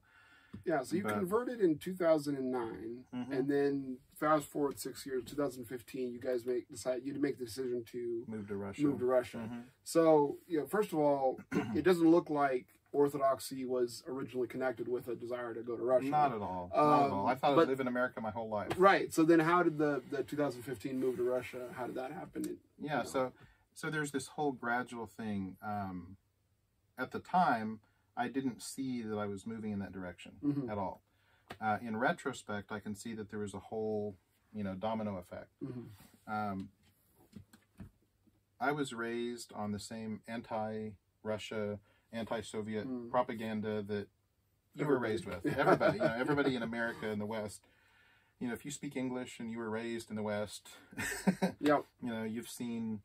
Yeah, so you converted in 2009, and then fast forward 6 years, 2015. You guys decide the decision to move to Russia. So, you know, first of all, it doesn't look like Orthodoxy was originally connected with a desire to go to Russia. Not at all. Not at all. I thought I'd live in America my whole life. Right. So then, how did the 2015 move to Russia? How did that happen? So there's this whole gradual thing. At the time, I didn't see that I was moving in that direction at all. In retrospect, I can see that there was a whole, you know, domino effect. I was raised on the same anti-Russia, anti-Soviet propaganda that you were raised with. Everybody, you know, everybody in America and the West. You know, if you speak English and you were raised in the West, you know, you've seen,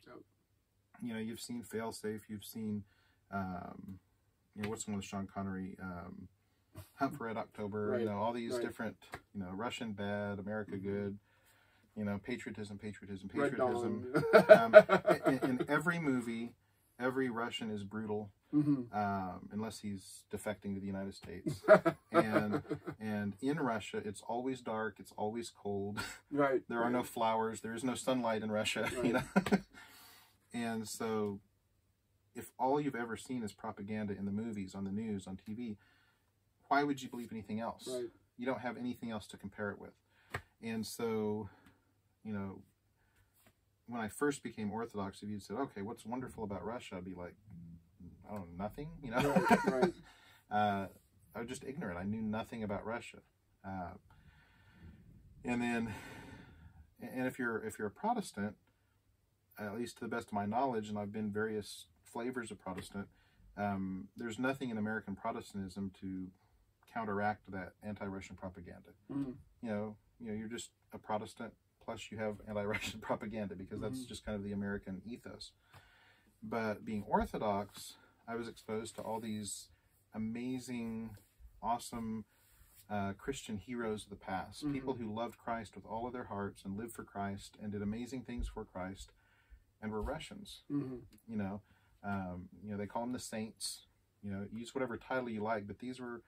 you've seen Failsafe, you've seen. You know, what's the one with Sean Connery, Hunt for Red October, you know, all these different, you know, Russian bad, America good, you know, patriotism. In every movie, every Russian is brutal, unless he's defecting to the United States. And in Russia, it's always dark, it's always cold. There are no flowers, there is no sunlight in Russia, you know. And so... if all you've ever seen is propaganda in the movies, on the news, on TV, why would you believe anything else? You don't have anything else to compare it with. And so, you know, when I first became Orthodox, if you'd said, okay, what's wonderful about Russia? I'd be like, I don't know, nothing, you know? I was just ignorant. I knew nothing about Russia. And if you're a Protestant, at least to the best of my knowledge, and I've been various flavors of Protestant, there's nothing in American Protestantism to counteract that anti-Russian propaganda. You know, you're just a Protestant, plus you have anti-Russian propaganda, because that's just kind of the American ethos. But being Orthodox, I was exposed to all these amazing, awesome Christian heroes of the past, people who loved Christ with all of their hearts and lived for Christ and did amazing things for Christ and were Russians, you know, they call them the saints, you know, use whatever title you like, but these were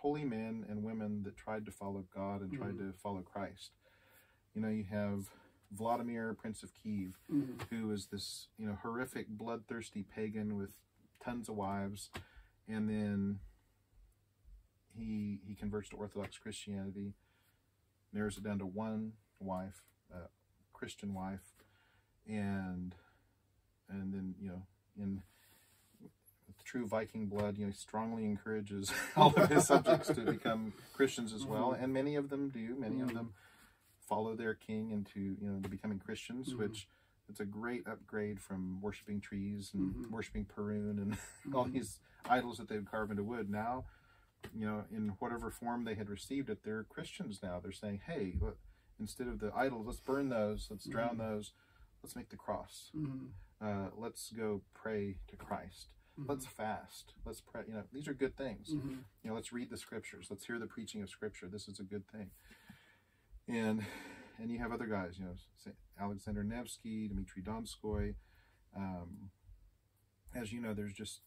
holy men and women that tried to follow God and tried to follow Christ. You know, you have Vladimir, Prince of Kiev, who is this, you know, horrific, bloodthirsty pagan with tons of wives, and then he converts to Orthodox Christianity, narrows it down to one wife, Christian wife, and then, you know, in with true Viking blood, you know, he strongly encourages all of his subjects to become Christians as well, and many of them do. Many of them follow their king into, you know, into becoming Christians, which it's a great upgrade from worshiping trees and worshiping Perun and all these idols that they've carved into wood. Now, you know, in whatever form they had received it, they're Christians now. They're saying, hey, look, instead of the idols, let's burn those, let's drown those, let's make the cross. Let's go pray to Christ. Let's fast. Let's pray. You know, these are good things. You know, let's read the scriptures. Let's hear the preaching of scripture. This is a good thing. And you have other guys, you know, Alexander Nevsky, Dmitry Donskoy. As you know, there's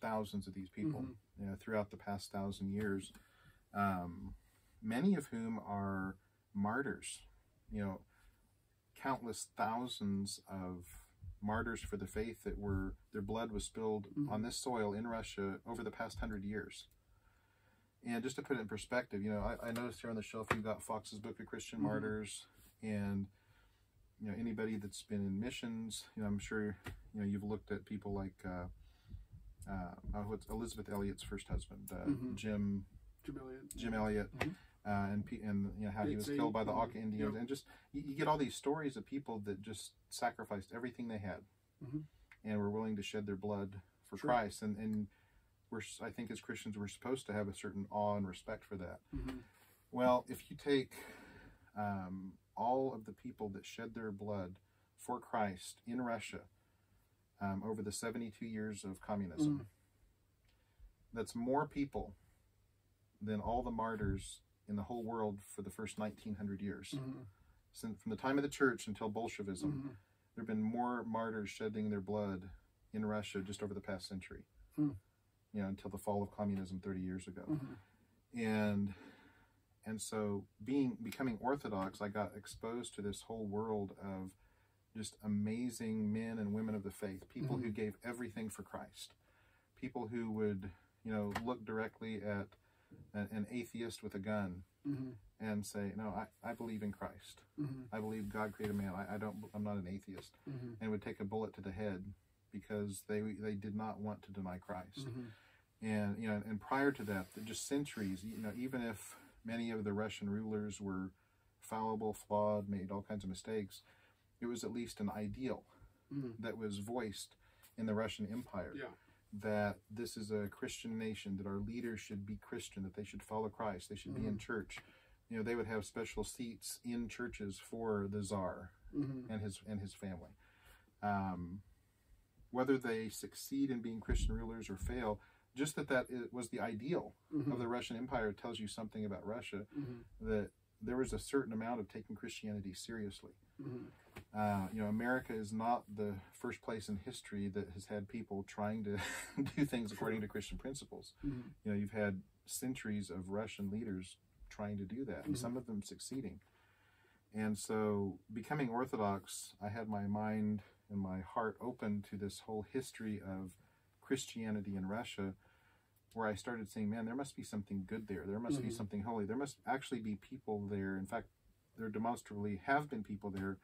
thousands of these people, you know, throughout the past 1,000 years, many of whom are martyrs. You know, countless thousands of martyrs for the faith that were, their blood was spilled on this soil in Russia over the past 100 years. And just to put it in perspective, you know, I noticed here on the shelf you've got Fox's Book of Christian Martyrs, and, you know, anybody that's been in missions, you know, I'm sure, you know, you've looked at people like Elizabeth Elliot's first husband, Jim Elliot, and you know, how he was killed by the Auca Indians, and just, you get all these stories of people that just sacrificed everything they had and were willing to shed their blood for Christ, and we're, I think as Christians, we're supposed to have a certain awe and respect for that. Well, if you take all of the people that shed their blood for Christ in Russia over the 72 years of communism, that's more people than all the martyrs in the whole world for the first 1900 years. Since from the time of the church until Bolshevism, there have been more martyrs shedding their blood in Russia just over the past century. You know, until the fall of communism 30 years ago. And so becoming Orthodox, I got exposed to this whole world of just amazing men and women of the faith, people who gave everything for Christ, people who would, you know, look directly at an atheist with a gun and say, no, I believe in Christ. I believe God created man. I'm not an atheist. And would take a bullet to the head because they did not want to deny Christ. And, you know, and prior to that, just centuries, you know, even if many of the Russian rulers were fallible, flawed, made all kinds of mistakes, it was at least an ideal that was voiced in the Russian Empire, that this is a Christian nation, that our leaders should be Christian, that they should follow Christ, they should be in church. You know, they would have special seats in churches for the Tsar and his family. Whether they succeed in being Christian rulers or fail, just that it was the ideal of the Russian Empire tells you something about Russia, that there was a certain amount of taking Christianity seriously. You know, America is not the first place in history that has had people trying to do things according to Christian principles. You know, you've had centuries of Russian leaders trying to do that, and some of them succeeding. And so, becoming Orthodox, I had my mind and my heart open to this whole history of Christianity in Russia, where I started saying, man, there must be something good there. There must be something holy. There must actually be people there. In fact, there demonstrably have been people there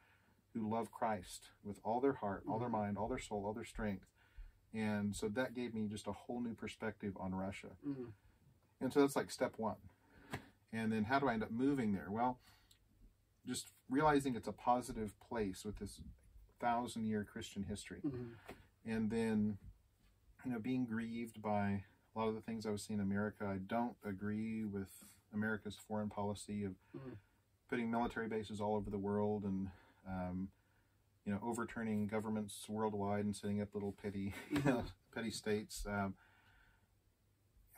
who love Christ with all their heart, all their mind, all their soul, all their strength. And so that gave me just a whole new perspective on Russia. And so that's like step one. And then how do I end up moving there? Well, just realizing it's a positive place with this 1,000-year Christian history. And then, you know, being grieved by a lot of the things I was seeing in America. I don't agree with America's foreign policy of putting military bases all over the world and, you know, overturning governments worldwide and setting up little petty, you know, petty states. I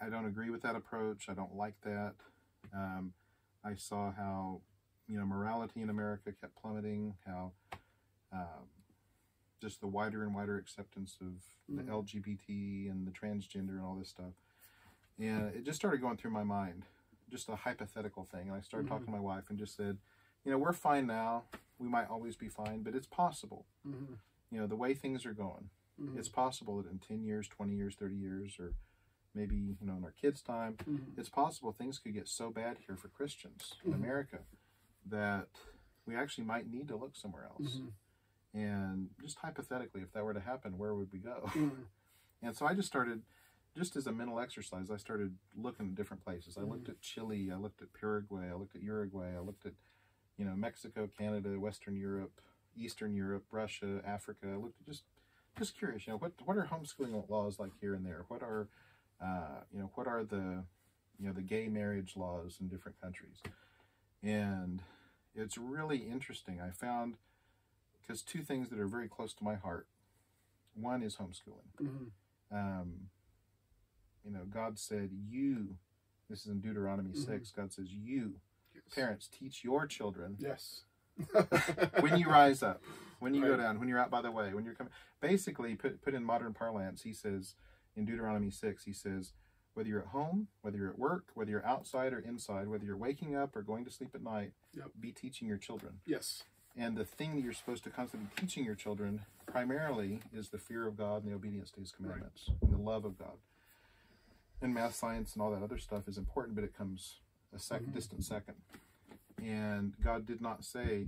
don't agree with that approach. I don't like that. I saw how, you know, morality in America kept plummeting, how just the wider and wider acceptance of the LGBT and the transgender and all this stuff. And it just started going through my mind, just a hypothetical thing. And I started talking to my wife and just said, you know, we're fine now. we might always be fine, but it's possible. Mm-hmm. You know, the way things are going, mm-hmm. it's possible that in 10 years, 20 years, 30 years, or maybe, you know, in our kids' time, mm-hmm. it's possible things could get so bad here for Christians mm-hmm. in America that we actually might need to look somewhere else. Mm-hmm. And just hypothetically, if that were to happen, where would we go? Mm-hmm. And so I just started, just as a mental exercise, I started looking at different places. I looked at Chile, I looked at Paraguay, I looked at Uruguay, I looked at, you know, Mexico, Canada, Western Europe, Eastern Europe, Russia, Africa. I looked at just curious, you know, what are homeschooling laws like here and there? What are, you know, what are the, you know, the gay marriage laws in different countries? And it's really interesting. I found, because two things that are very close to my heart. One is homeschooling. Mm-hmm. You know, God said, you, this is in Deuteronomy mm-hmm. 6, God says, you, yes. parents, teach your children. Yes. When you rise up, when you right. go down, when you're out by the way, when you're coming. Basically, put in modern parlance, he says, in Deuteronomy 6, he says, whether you're at home, whether you're at work, whether you're outside or inside, whether you're waking up or going to sleep at night, yep. be teaching your children. Yes. And the thing that you're supposed to constantly be teaching your children primarily is the fear of God and the obedience to his commandments right. and the love of God. And math, science, and all that other stuff is important, but it comes a mm-hmm. distant second. And God did not say,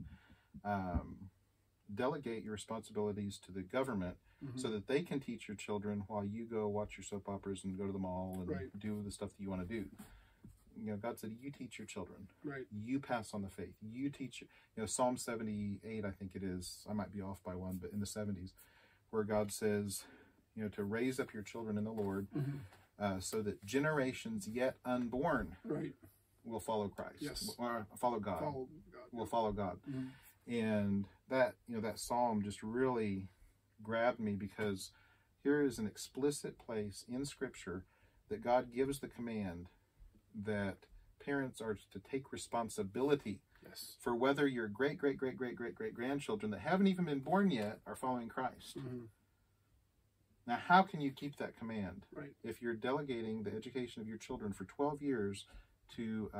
delegate your responsibilities to the government mm-hmm. so that they can teach your children while you go watch your soap operas and go to the mall and right. do the stuff that you want to do. You know, God said, you teach your children. Right. You pass on the faith. You teach, you know, Psalm 78, I think it is. I might be off by one, but in the 70s, where God says, you know, to raise up your children in the Lord mm-hmm. So that generations yet unborn right. will follow Christ, yes. or follow God. Mm-hmm. And that, you know, that psalm just really grabbed me, because here is an explicit place in Scripture that God gives the command that parents are to take responsibility yes. for whether your great-great-great-great-great-great-grandchildren that haven't even been born yet are following Christ. Mm-hmm. Now, how can you keep that command right. if you're delegating the education of your children for 12 years to,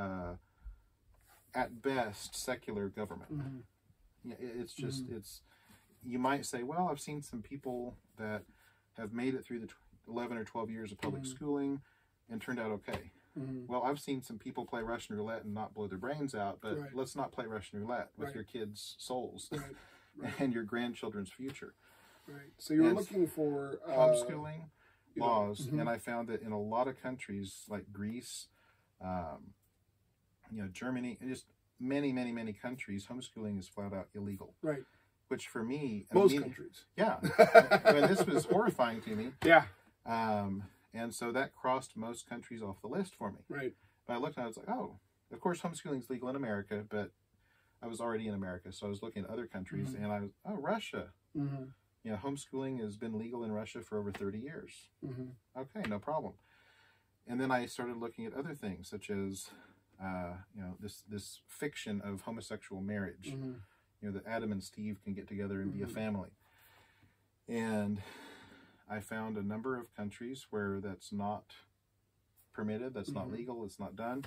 at best, secular government? Mm-hmm. Yeah, it's just, mm-hmm. it's, you might say, well, I've seen some people that have made it through the 11 or 12 years of public mm-hmm. schooling and turned out okay. Mm-hmm. Well, I've seen some people play Russian roulette and not blow their brains out, but right. let's not play Russian roulette with right. your kids' souls right. Right. and your grandchildren's future. Right. So you were looking for homeschooling laws, mm-hmm. and I found that in a lot of countries like Greece, you know, Germany, and just many countries, homeschooling is flat out illegal. Right. Which for me, most countries. Yeah. I mean, this was horrifying to me. Yeah. And so that crossed most countries off the list for me. Right. But I looked and I was like, oh, of course homeschooling is legal in America, but I was already in America, so I was looking at other countries, mm-hmm. and I was, oh, Russia. Mm-hmm. You know, homeschooling has been legal in Russia for over 30 years. Mm-hmm. Okay, no problem. And then I started looking at other things, such as, you know, this fiction of homosexual marriage. Mm-hmm. You know, that Adam and Steve can get together and mm-hmm. be a family. And I found a number of countries where that's not permitted, that's mm-hmm. not legal, it's not done.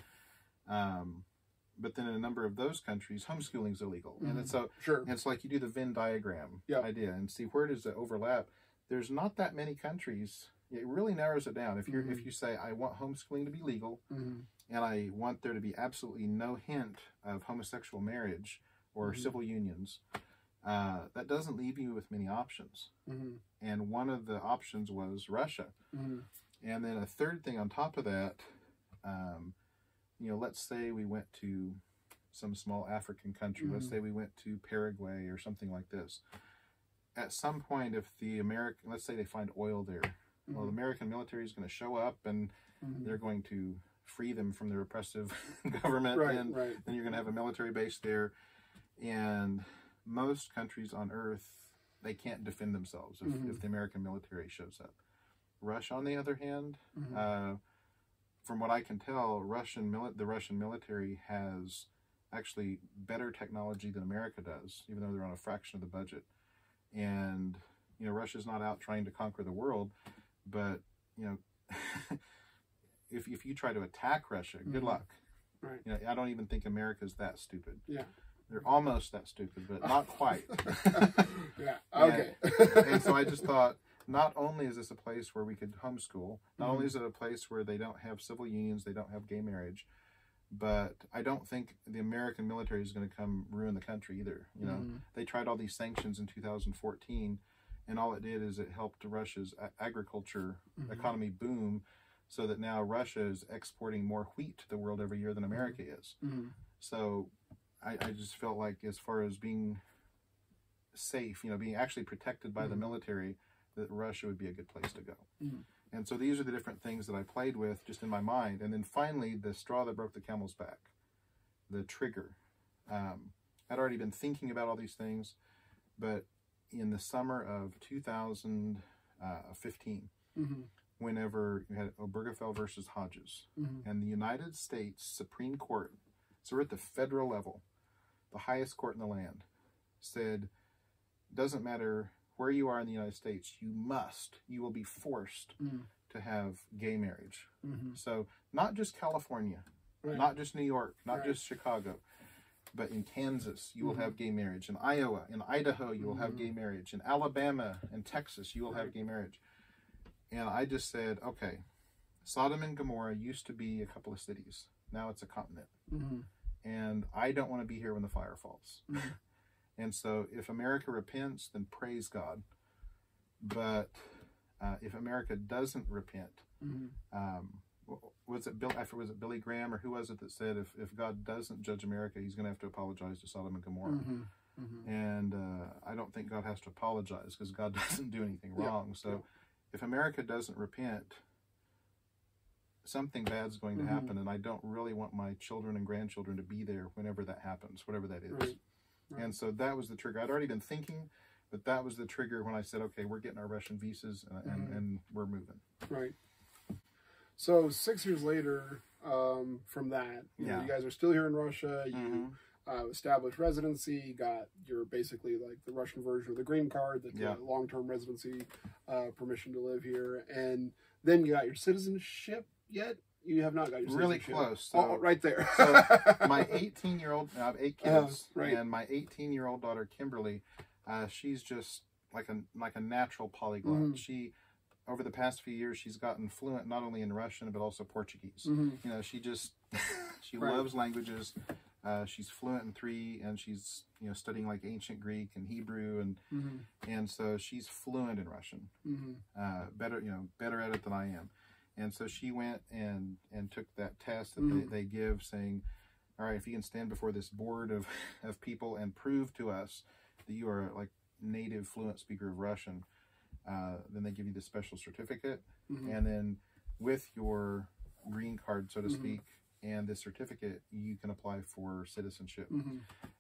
But then in a number of those countries, homeschooling is illegal. Mm-hmm. And it's so sure. and it's like you do the Venn diagram yep. idea and see where does it overlap. There's not that many countries. It really narrows it down. If you mm-hmm. if you say, I want homeschooling to be legal, mm-hmm. and I want there to be absolutely no hint of homosexual marriage or mm-hmm. civil unions, that doesn't leave you with many options. Mm-hmm. And one of the options was Russia. Mm-hmm. And then a third thing on top of that, you know, let's say we went to some small African country. Mm-hmm. Let's say we went to Paraguay or something like this. At some point, if the American, let's say they find oil there, mm-hmm. well, the American military is going to show up and mm-hmm. they're going to free them from their oppressive government. Right, and right. then you're going to have a military base there. And most countries on earth, they can't defend themselves if, mm-hmm. if the American military shows up. Russia, on the other hand, mm-hmm. From what I can tell, the Russian military has actually better technology than America does, even though they're on a fraction of the budget. And, you know, Russia's not out trying to conquer the world, but, you know, if you try to attack Russia, good mm-hmm. luck. Right. You know, I don't even think America's that stupid. Yeah. They're almost that stupid, but not quite. Yeah, okay. And so I just thought, not only is this a place where we could homeschool, not only is it a place where they don't have civil unions, they don't have gay marriage, but I don't think the American military is going to come ruin the country either. You know, they tried all these sanctions in 2014, and all it did is it helped Russia's agriculture economy boom, so that now Russia is exporting more wheat to the world every year than America is. So I just felt like, as far as being safe, you know, being actually protected by the military, that Russia would be a good place to go. And so these are the different things that I played with just in my mind. And then finally, the straw that broke the camel's back, the trigger. I'd already been thinking about all these things, but in the summer of 2015, whenever you had Obergefell versus Hodges, and the United States Supreme Court, so we're at the federal level, the highest court in the land, said, doesn't matter where you are in the United States, you will be forced to have gay marriage. So not just California, not just New York, not just Chicago, but in Kansas, you will have gay marriage. In Iowa, in Idaho, you will have gay marriage. In Alabama and Texas, you will have gay marriage. And I just said, okay, Sodom and Gomorrah used to be a couple of cities. Now it's a continent. And I don't want to be here when the fire falls. And so if America repents, then praise God. But if America doesn't repent, was it Billy Graham, or who was it that said, if God doesn't judge America, he's going to have to apologize to Sodom and Gomorrah. And I don't think God has to apologize, because God doesn't do anything wrong. So if America doesn't repent, something bad's going to happen. And I don't really want my children and grandchildren to be there whenever that happens, whatever that is. And so that was the trigger. I'd already been thinking, but that was the trigger when I said, okay, we're getting our Russian visas and we're moving. So 6 years later from that, you know, you guys are still here in Russia. You established residency, got your basically like the Russian version of the green card, the long-term residency permission to live here. And then you got your citizenship yet? You have not got your citizenship. Really close. So, oh, right there. So my 18-year-old, I have 8 kids, and my 18-year-old daughter, Kimberly, she's just like a natural polyglot. She, over the past few years, she's gotten fluent not only in Russian, but also Portuguese. You know, she just, she loves languages. She's fluent in 3, and she's, you know, studying like ancient Greek and Hebrew, and so she's fluent in Russian. Better at it than I am. And so she went and took that test that they give, saying, all right, if you can stand before this board of people and prove to us that you are like native fluent speaker of Russian, then they give you this special certificate. And then with your green card, so to speak, and this certificate, you can apply for citizenship.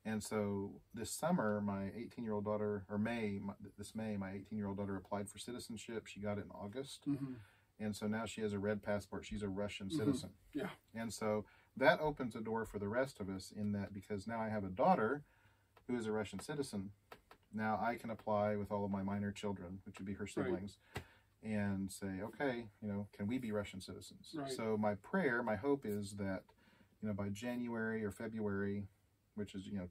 And so this summer, my 18-year-old daughter, or this May, my 18-year-old daughter applied for citizenship. She got it in August. And so now she has a red passport. She's a Russian citizen. And so that opens a door for the rest of us, in that because now I have a daughter who is a Russian citizen. Now I can apply with all of my minor children, which would be her siblings, and say, okay, you know, can we be Russian citizens? So my prayer, my hope is that, you know, by January or February, which is, you know,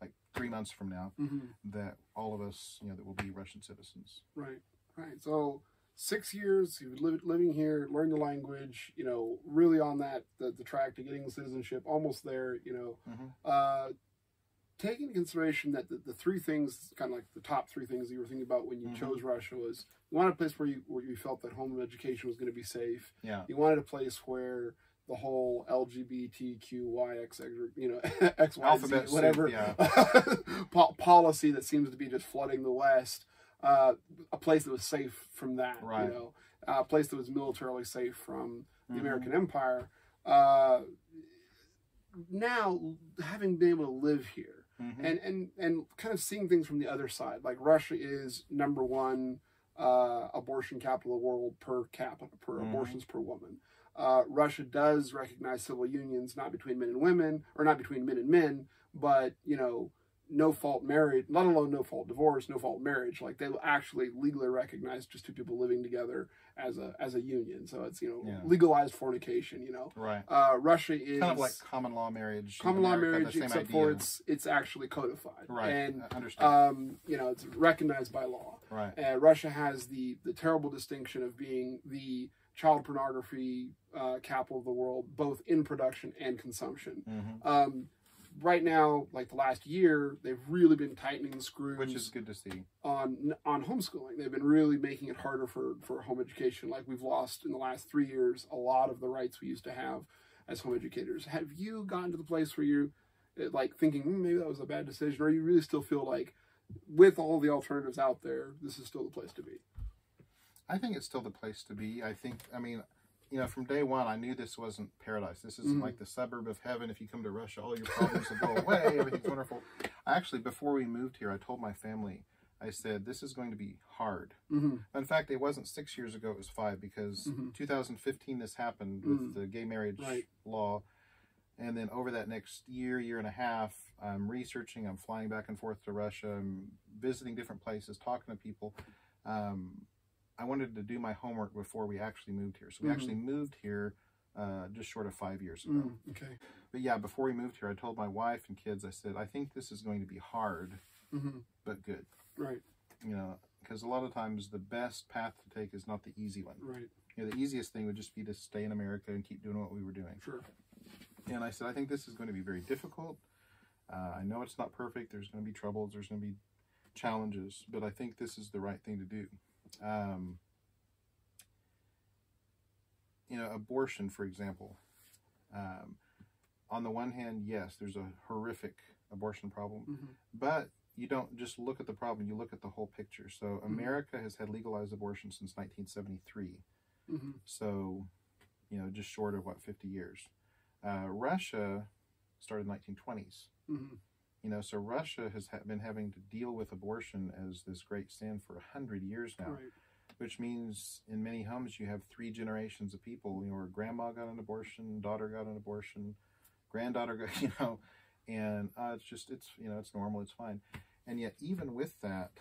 like 3 months from now, that all of us, you know, that will be Russian citizens. So 6 years, you've been living here, learned the language, you know, really on that, the track to getting citizenship, almost there, you know. Taking into consideration that the 3 things, kind of like the top 3 things you were thinking about when you chose Russia was, you wanted a place where you felt that home education was going to be safe. You wanted a place where the whole LGBTQYX, you know, XYZ, whatever policy that seems to be just flooding the West, a place that was safe from that, you know, a place that was militarily safe from the American Empire. Now, having been able to live here and kind of seeing things from the other side, like Russia is #1 abortion capital of the world per capita, per abortions per woman. Russia does recognize civil unions, not between men and women, or not between men and men, but, you know, no-fault marriage, let alone no-fault divorce, no-fault marriage. Like, they actually legally recognize just two people living together as a union. So it's, legalized fornication, Right. Russia is... kind of like common law marriage. Common law marriage, except for it's actually codified. Right, and, I understand. It's recognized by law. Right. Russia has the terrible distinction of being the child pornography capital of the world, both in production and consumption. Mm-hmm. Right now, like the last year, they've really been tightening the screws, which is good to see, on homeschooling. They've been really making it harder for home education. Like, we've lost in the last 3 years a lot of the rights we used to have as home educators. Have you gotten to the place where you like thinking maybe that was a bad decision, or you really still feel like with all the alternatives out there, this is still the place to be? I think it's still the place to be. From day one, I knew this wasn't paradise. This isn't like the suburb of heaven. If you come to Russia, all your problems will go away. Everything's wonderful. Actually, before we moved here, I told my family, I said, this is going to be hard. Mm-hmm. In fact, it wasn't 6 years ago. It was 5, because 2015, this happened with the gay marriage law. And then over that next year and a half, I'm researching. I'm flying back and forth to Russia. I'm visiting different places, talking to people. I wanted to do my homework before we actually moved here. So we actually moved here just short of 5 years ago. Okay. But yeah, before we moved here, I told my wife and kids, I said, I think this is going to be hard, but good. Right. Because a lot of times the best path to take is not the easy one. Right. The easiest thing would just be to stay in America and keep doing what we were doing. Sure. And I said, I think this is going to be very difficult. I know it's not perfect. There's going to be troubles. There's going to be challenges. But I think this is the right thing to do. Abortion, for example, on the one hand, yes, there's a horrific abortion problem, but you don't just look at the problem, you look at the whole picture. So America has had legalized abortion since 1973. So, just short of 50 years. Russia started in the 1920s. So Russia has been having to deal with abortion as this great sin for 100 years now, which means in many homes you have 3 generations of people. Where grandma got an abortion, daughter got an abortion, granddaughter got, and it's just, it's normal, it's fine. And yet even with that,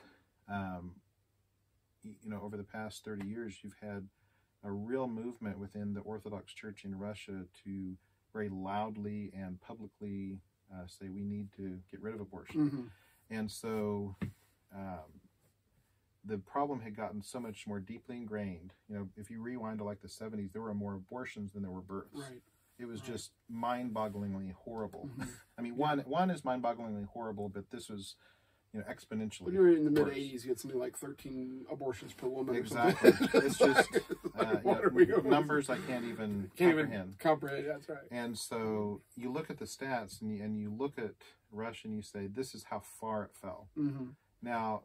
over the past 30 years, you've had a real movement within the Orthodox Church in Russia to very loudly and publicly say we need to get rid of abortion. And so the problem had gotten so much more deeply ingrained. If you rewind to the 70s, there were more abortions than there were births. It was just mind-bogglingly horrible. I mean, one is mind-bogglingly horrible, but this was exponentially. When you were in the mid-80s, you had something like 13 abortions per woman. Exactly. It's just numbers I can't even comprehend. That's right. And so you look at the stats, and you look at Russia, and you say, this is how far it fell. Now,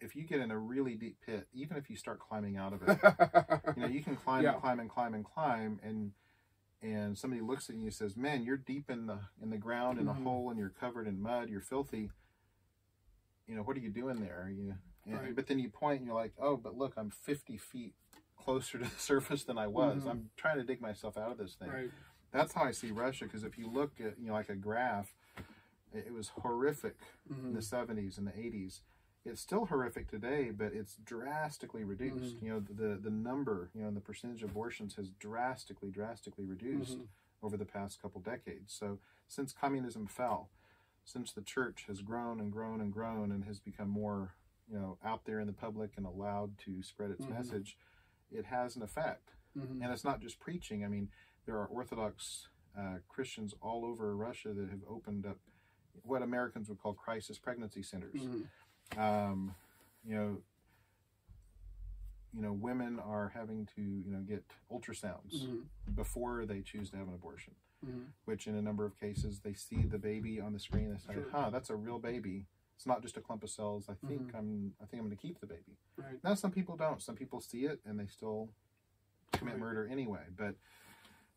if you get in a really deep pit, even if you start climbing out of it, you can climb and climb and climb and climb, and somebody looks at you and says, man, you're deep in the ground, in a hole, and you're covered in mud, you're filthy. What are you doing there? But then you point and you're like, oh, but look, I'm 50 feet closer to the surface than I was. I'm trying to dig myself out of this thing. That's how I see Russia, because if you look at, like a graph, it was horrific in the 70s and the 80s. It's still horrific today, but it's drastically reduced. The number, and the percentage of abortions has drastically reduced over the past couple decades. So since communism fell, since the church has grown and grown and grown and has become more, out there in the public and allowed to spread its message, it has an effect. And it's not just preaching. I mean, there are Orthodox Christians all over Russia that have opened up what Americans would call crisis pregnancy centers. Women are having to, get ultrasounds before they choose to have an abortion. Which in a number of cases, they see the baby on the screen and they say, that's a real baby. It's not just a clump of cells. I think I'm going to keep the baby. Now, some people don't. Some people see it and they still commit murder anyway. But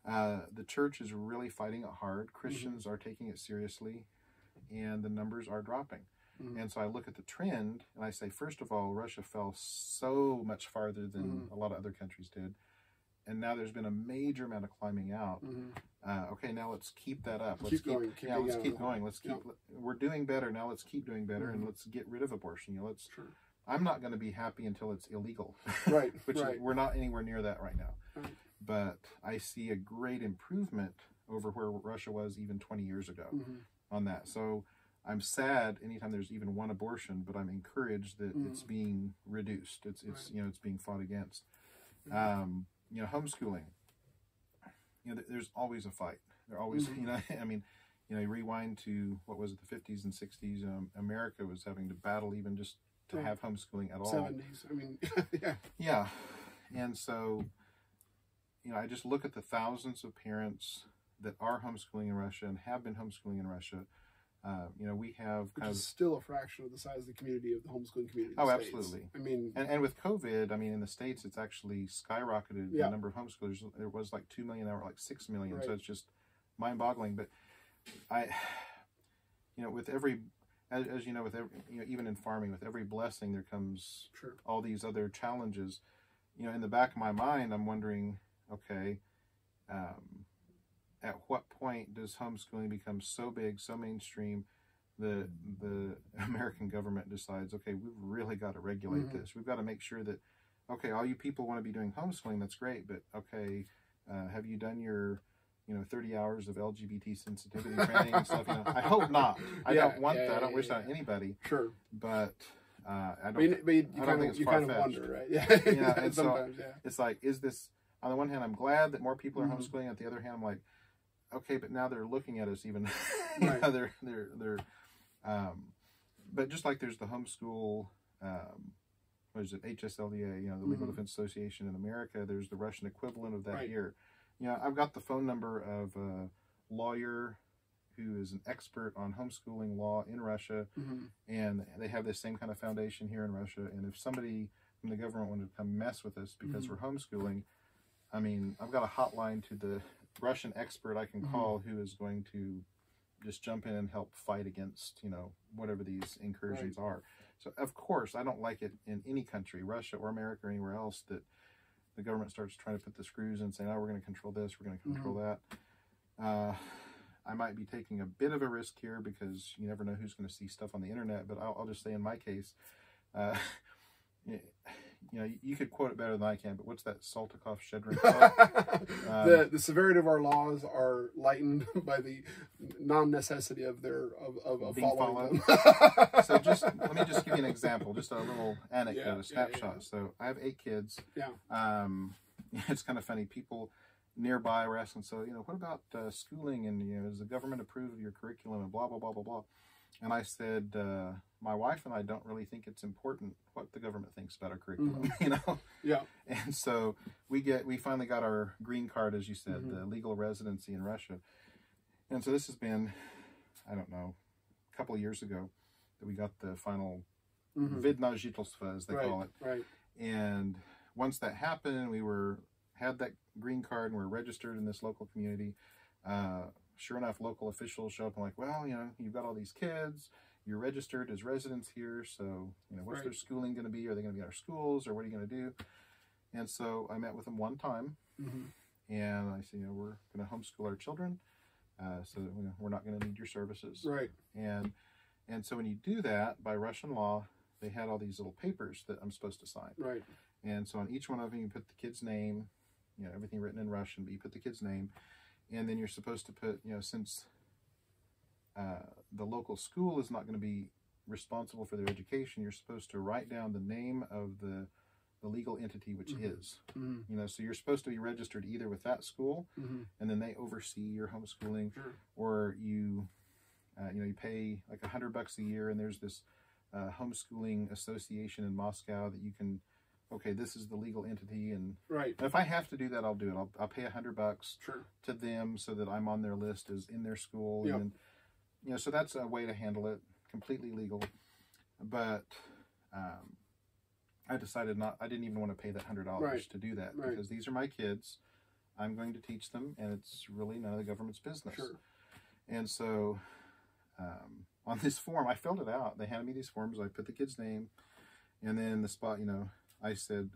the church is really fighting it hard. Christians are taking it seriously, and the numbers are dropping. And so I look at the trend and I say, first of all, Russia fell so much farther than a lot of other countries did. and now there's been a major amount of climbing out. Mm-hmm. Okay, now let's keep that up. Let's keep going. We're doing better now. Let's keep doing better, mm-hmm. and let's get rid of abortion. You know, let's. Sure. I'm not going to be happy until it's illegal, right? We're not anywhere near that right now. Right. But I see a great improvement over where Russia was even 20 years ago mm-hmm. on that. So I'm sad anytime there's even one abortion, but I'm encouraged that mm-hmm. it's being reduced. It's right. you know, it's being fought against. Mm-hmm. You know, homeschooling. You know, there's always a fight. There always, mm-hmm. you know, I mean, you know, you rewind to what was it, the 50s and 60s. America was having to battle even just to right. have homeschooling at all. 70s. I mean, yeah, yeah, and so. You know, I just look at the thousands of parents that are homeschooling in Russia and have been homeschooling in Russia. You know, we have which is still a fraction of the size of the community of the homeschooling community. Oh, absolutely. I mean, and with COVID, I mean, in the States, it's actually skyrocketed yeah. the number of homeschoolers. There was like 2 million, now we're like 6 million. Right. So it's just mind-boggling. But I, you know, with every, as you know, with every, you know, even in farming, with every blessing, there comes sure. all these other challenges. You know, in the back of my mind, I'm wondering. Okay, at what point does homeschooling become so big, so mainstream, that the American government decides, okay, we've really got to regulate mm-hmm. this. We've got to make sure that, okay, all you people want to be doing homeschooling, that's great, but okay, have you done your, you know, 30 hours of LGBT sensitivity training and stuff? You know, I hope not. I don't wish that on anybody. Sure. But... I don't think it's far-fetched, right? Yeah. Yeah, and so yeah. it's like, is this... On the one hand, I'm glad that more people are mm-hmm. homeschooling. On the other hand, I'm like, okay, but now they're looking at us even. Right. know, they're. But just like there's the homeschool, what is it, HSLDA, you know, the Legal mm-hmm. Defense Association in America. There's the Russian equivalent of that right. here. You know, I've got the phone number of a lawyer who is an expert on homeschooling law in Russia, mm-hmm. and they have this same kind of foundation here in Russia. And if somebody from the government wanted to come mess with us because mm-hmm. we're homeschooling. I mean, I've got a hotline to the Russian expert I can call mm-hmm. who is going to just jump in and help fight against, you know, whatever these incursions right. are. So, of course, I don't like it in any country, Russia or America or anywhere else, that the government starts trying to put the screws in, saying, oh, we're going to control this, we're going to control mm-hmm. that. I might be taking a bit of a risk here because you never know who's going to see stuff on the internet, but I'll just say in my case, you know, you could quote it better than I can, but what's that Saltykov-Shchedrin quote? The severity of our laws are lightened by the non-necessity of following them. So just, let me just give you an example, just a little anecdote, a snapshot. Yeah. So I have 8 kids. Yeah. It's kind of funny. People nearby were asking, so, you know, what about schooling and, you know, does the government approve of your curriculum and blah, blah, blah, blah, blah. And I said, my wife and I don't really think it's important what the government thinks about our curriculum, mm-hmm. you know? Yeah. And so we finally got our green card, as you said, mm-hmm. the legal residency in Russia. And so this has been, I don't know, a couple of years ago that we got the final mm-hmm. vidna, as they right, call it. Right. And once that happened, we had that green card and we're registered in this local community. Sure enough, local officials show up and like, well, you know, you've got all these kids, you're registered as residents here, so, you know, what's right. their schooling going to be? Are they going to be in our schools, or what are you going to do? And so I met with them one time, mm-hmm. and I said, you know, we're going to homeschool our children, so that, you know, we're not going to need your services. Right. And so when you do that, by Russian law, they had all these little papers that I'm supposed to sign. Right. And so on each one of them, you put the kid's name, you know, everything written in Russian, but you put the kid's name. And then you're supposed to put, you know, since the local school is not going to be responsible for their education, you're supposed to write down the name of the legal entity, which mm-hmm. is, mm-hmm. you know, so you're supposed to be registered either with that school, mm-hmm. and then they oversee your homeschooling, sure. or you, you know, you pay like $100 a year, and there's this homeschooling association in Moscow that you can. Okay, this is the legal entity, and right. if I have to do that, I'll do it. I'll pay $100 sure. to them so that I'm on their list as in their school, yep. and you know, so that's a way to handle it, completely legal. But I decided not. I didn't even want to pay that $100 right. to do that right. because these are my kids. I'm going to teach them, and it's really none of the government's business. Sure. And so, on this form, I filled it out. They handed me these forms. I put the kid's name, and then the spot, you know. I said,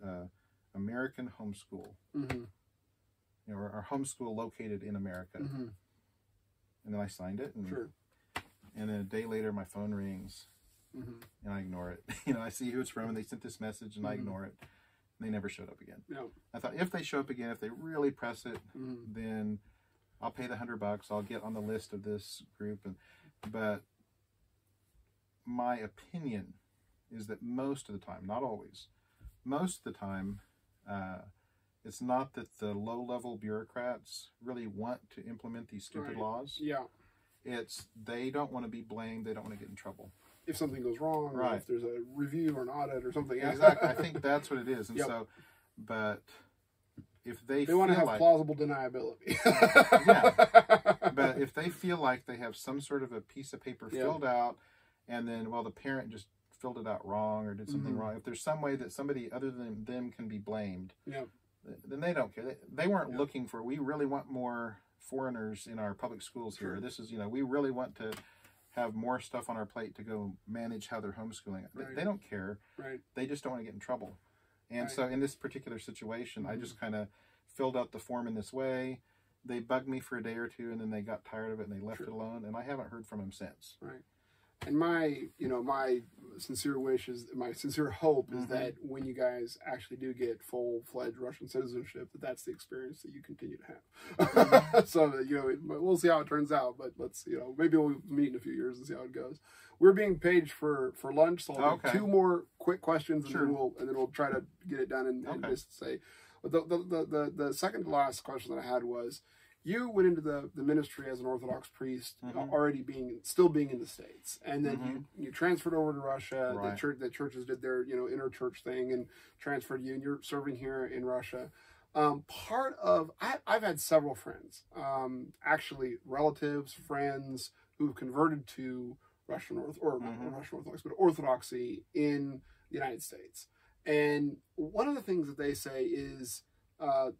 American homeschool. Mm-hmm. you know, our homeschool located in America. Mm-hmm. And then I signed it. And, sure. And then a day later, my phone rings, mm-hmm. and I ignore it. You know, I see who it's from, and they sent this message, and mm-hmm. I ignore it. And they never showed up again. Yep. I thought, if they show up again, if they really press it, mm-hmm. then I'll pay the $100. I'll get on the list of this group. And but my opinion is that most of the time, not always, most of the time, it's not that the low-level bureaucrats really want to implement these stupid right. laws. Yeah. It's they don't want to be blamed. They don't want to get in trouble. If something goes wrong, right. or if there's a review or an audit or something. Exactly. I think that's what it is. And yep. so, but if they want to have like, plausible deniability. Yeah. But if they feel like they have some sort of a piece of paper yep. filled out, and then, well, the parent just filled it out wrong or did something mm-hmm. wrong. If there's some way that somebody other than them can be blamed, yep. then they don't care. They weren't yep. looking for, we really want more foreigners in our public schools here. Sure. This is, you know, we really want to have more stuff on our plate to go manage how they're homeschooling. Right. They don't care. Right. They just don't want to get in trouble. And right. so in this particular situation, mm-hmm. I just kind of filled out the form in this way. They bugged me for a day or two, and then they got tired of it, and they left sure. it alone. And I haven't heard from them since. Right. And my sincere wish is, my sincere hope is mm-hmm. that when you guys actually do get full-fledged Russian citizenship, that that's the experience that you continue to have. Mm-hmm. So, you know, we'll see how it turns out, but let's, you know, maybe we'll meet in a few years and see how it goes. We're being paged for lunch, so I'll do two more quick questions, sure. and then we'll try to get it done and just say. But the second to last question that I had was, you went into the ministry as an Orthodox priest, mm-hmm. already still being in the States, and then mm-hmm. you transferred over to Russia. Right. The churches did their interchurch thing and transferred you, and you're serving here in Russia. I've had several friends, actually relatives, friends who've converted to Russian Orthodox, but Orthodoxy in the United States, and one of the things that they say is.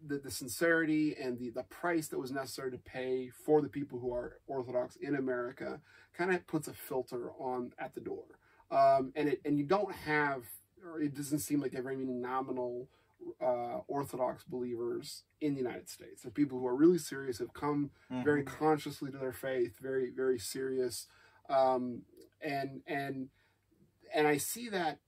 The sincerity and the price that was necessary to pay for the people who are Orthodox in America kind of puts a filter on at the door, and you don't have, or it doesn't seem like there are very many nominal Orthodox believers in the United States. They're people who are really serious, have come mm-hmm. very consciously to their faith, very very serious, and I see that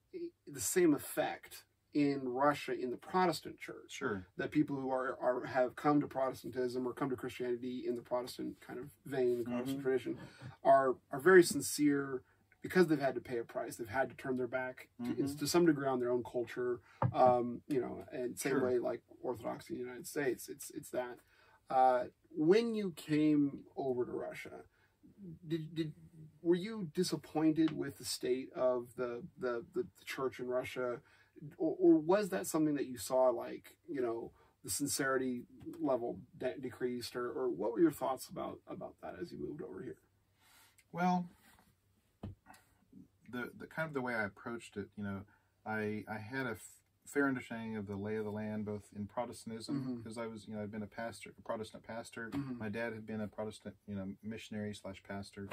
the same effect. In Russia, in the Protestant church, sure, that people who have come to Protestantism or come to Christianity in the Protestant kind of vein, the Protestant mm-hmm. tradition, are very sincere because they've had to pay a price. They've had to turn their back mm-hmm. to some degree on their own culture, and same sure. way like Orthodoxy in the United States. It's that when you came over to Russia, were you disappointed with the state of the church in Russia? Or was that something that you saw, like, you know, the sincerity level decreased, or what were your thoughts about that as you moved over here? Well, the kind of the way I approached it, you know, I had a fair understanding of the lay of the land, both in Protestantism, because mm-hmm. I was, you know, I've been a Protestant pastor. Mm-hmm. My dad had been a Protestant, you know, missionary/pastor.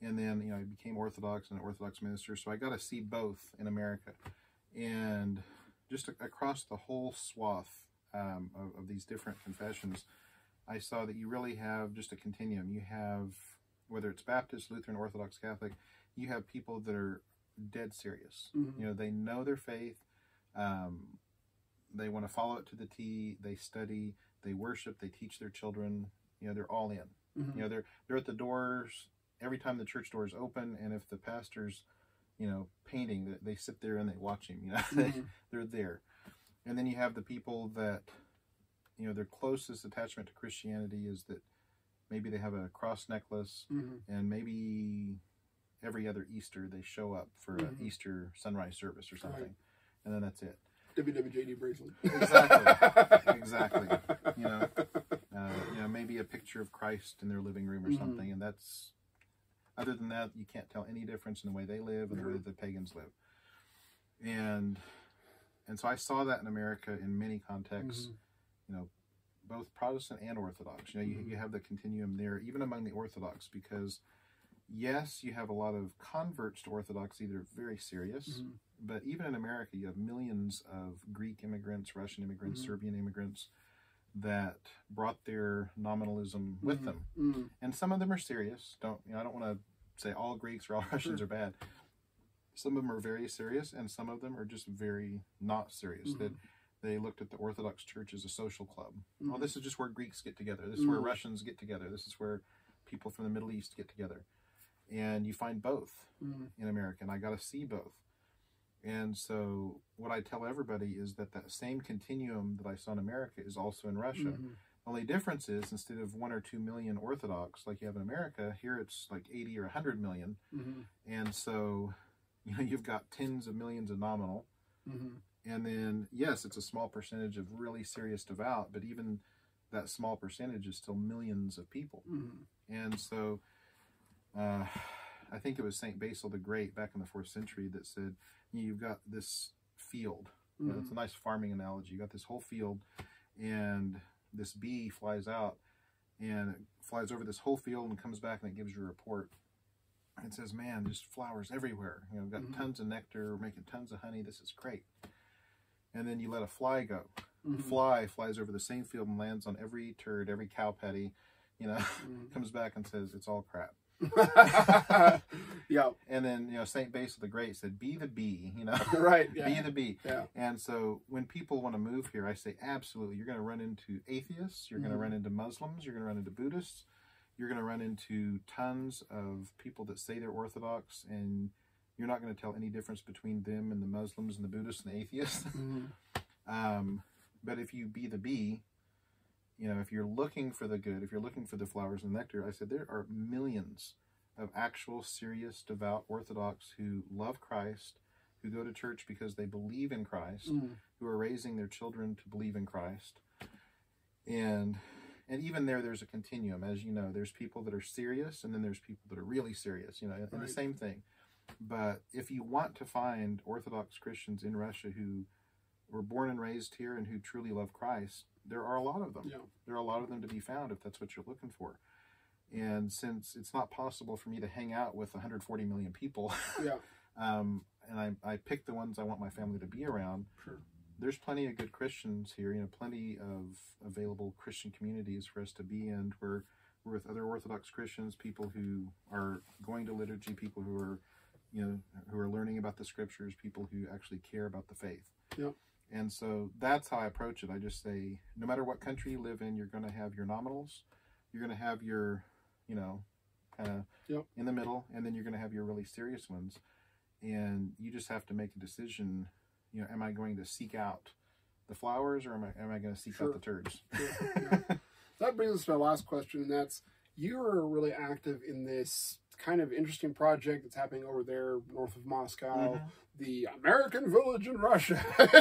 And then, you know, I became Orthodox and an Orthodox minister. So I got to see both in America. And just across the whole swath of these different confessions, I saw that you really have just a continuum. You have, whether it's Baptist, Lutheran, Orthodox, Catholic, you have people that are dead serious. Mm-hmm. You know, they know their faith. They want to follow it to the T. They study. They worship. They teach their children. You know, they're all in. Mm-hmm. You know, they're at the doors every time the church door is open. And if the pastor's painting, that they sit there and they watch him, you know, mm-hmm. they're there. And then you have the people that, you know, their closest attachment to Christianity is that maybe they have a cross necklace mm-hmm. and maybe every other Easter they show up for mm-hmm. an Easter sunrise service or something. Right. And then that's it. WWJD bracelet. Exactly. Exactly. You know, maybe a picture of Christ in their living room or mm-hmm. something. And that's, other than that, you can't tell any difference in the way they live and the way the pagans live. And so I saw that in America in many contexts, mm-hmm. you know, both Protestant and Orthodox. You know, mm-hmm. you have the continuum there, even among the Orthodox, because, yes, you have a lot of converts to Orthodoxy that are very serious. Mm-hmm. But even in America, you have millions of Greek immigrants, Russian immigrants, mm-hmm. Serbian immigrants that brought their nominalism with them. Mm-hmm. And some of them are serious. I don't want to say all Greeks or all Russians are bad. Some of them are very serious, and some of them are just very not serious. Mm-hmm. That they looked at the Orthodox Church as a social club. Mm-hmm. Oh, this is just where Greeks get together. This is where Russians get together. This is where people from the Middle East get together. And you find both in America, and I got to see both. And so what I tell everybody is that that same continuum that I saw in America is also in Russia. Mm-hmm. The only difference is instead of 1 or 2 million Orthodox like you have in America, here it's like 80 or 100 million. Mm-hmm. And so, you know, you've got tens of millions of nominal. Mm-hmm. And then, yes, it's a small percentage of really serious devout, but even that small percentage is still millions of people. Mm-hmm. And so I think it was St. Basil the Great back in the 4th century that said, you've got this field. Mm-hmm. You know, it's a nice farming analogy. You've got this whole field, and this bee flies out, and it flies over this whole field and comes back, and it gives you a report. It says, man, there's flowers everywhere. You know, we've got tons of nectar. We're making tons of honey. This is great. And then you let a fly go. Mm-hmm. Fly flies over the same field and lands on every turd, every cow patty, you know, comes back and says, it's all crap. Yeah. And then, you know, St. Basil the Great said, be the bee, you know. Right. Yeah. Be the bee. Yeah. And so when people want to move here, I say, absolutely, you're going to run into atheists, you're going to run into Muslims, you're going to run into Buddhists, you're going to run into tons of people that say they're Orthodox, and you're not going to tell any difference between them and the Muslims and the Buddhists and the atheists. But if you be the bee, you know, if you're looking for the good, if you're looking for the flowers and nectar, I said there are millions of actual serious devout Orthodox who love Christ, who go to church because they believe in Christ, who are raising their children to believe in Christ. And even there's a continuum. As you know, there's people that are serious, and then there's people that are really serious, you know, and the same thing. But if you want to find Orthodox Christians in Russia who were born and raised here and who truly love Christ, there are a lot of them. Yeah. There are a lot of them to be found if that's what you're looking for. And since it's not possible for me to hang out with 140 million people, yeah. And I pick the ones I want my family to be around, sure. There's plenty of good Christians here, you know, plenty of available Christian communities for us to be in. We're with other Orthodox Christians, people who are going to liturgy, people who are, you know, who are learning about the scriptures, people who actually care about the faith. Yeah. And so that's how I approach it. I just say, no matter what country you live in, you're going to have your nominals, you're going to have your, you know, kind of in the middle, and then you're going to have your really serious ones. And you just have to make a decision, you know, am I going to seek out the flowers, or am I going to seek out the turds? Sure. Yeah. That brings us to my last question, and that's, you're really active in this kind of interesting project that's happening over there north of Moscow, the American Village in Russia.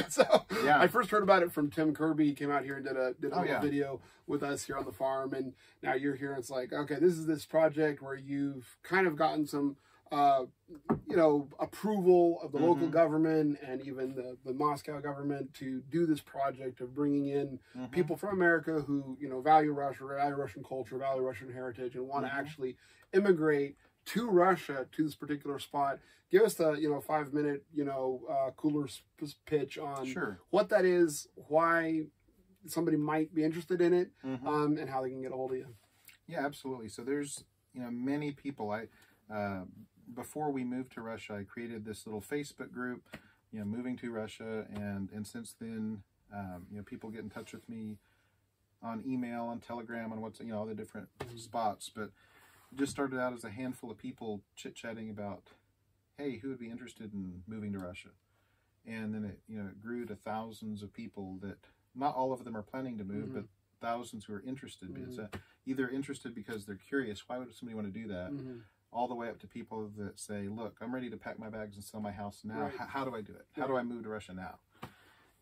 So yeah. I first heard about it from Tim Kirby. He came out here and did a little video with us here on the farm, and now you're here. And it's like, okay, this is this project where you've kind of gotten some, you know, approval of the local government and even the Moscow government to do this project of bringing in people from America who, you know, value Russia, value Russian culture, value Russian heritage, and want to actually immigrate to Russia, to this particular spot. Give us the, you know, 5-minute, you know, cooler pitch on what that is, why somebody might be interested in it, and how they can get a hold of you. Yeah, absolutely. So there's, you know, many people. Before we moved to Russia, I created this little Facebook group, you know, moving to Russia, and since then, you know, people get in touch with me on email, on Telegram, on what's, you know, all the different spots, but just started out as a handful of people chit-chatting about, hey, who would be interested in moving to Russia? And then it, you know, it grew to thousands of people that, not all of them are planning to move, but thousands who are interested. It's either interested because they're curious, why would somebody want to do that? All the way up to people that say, look, I'm ready to pack my bags and sell my house now. Right. How do I do it? How do I move to Russia now?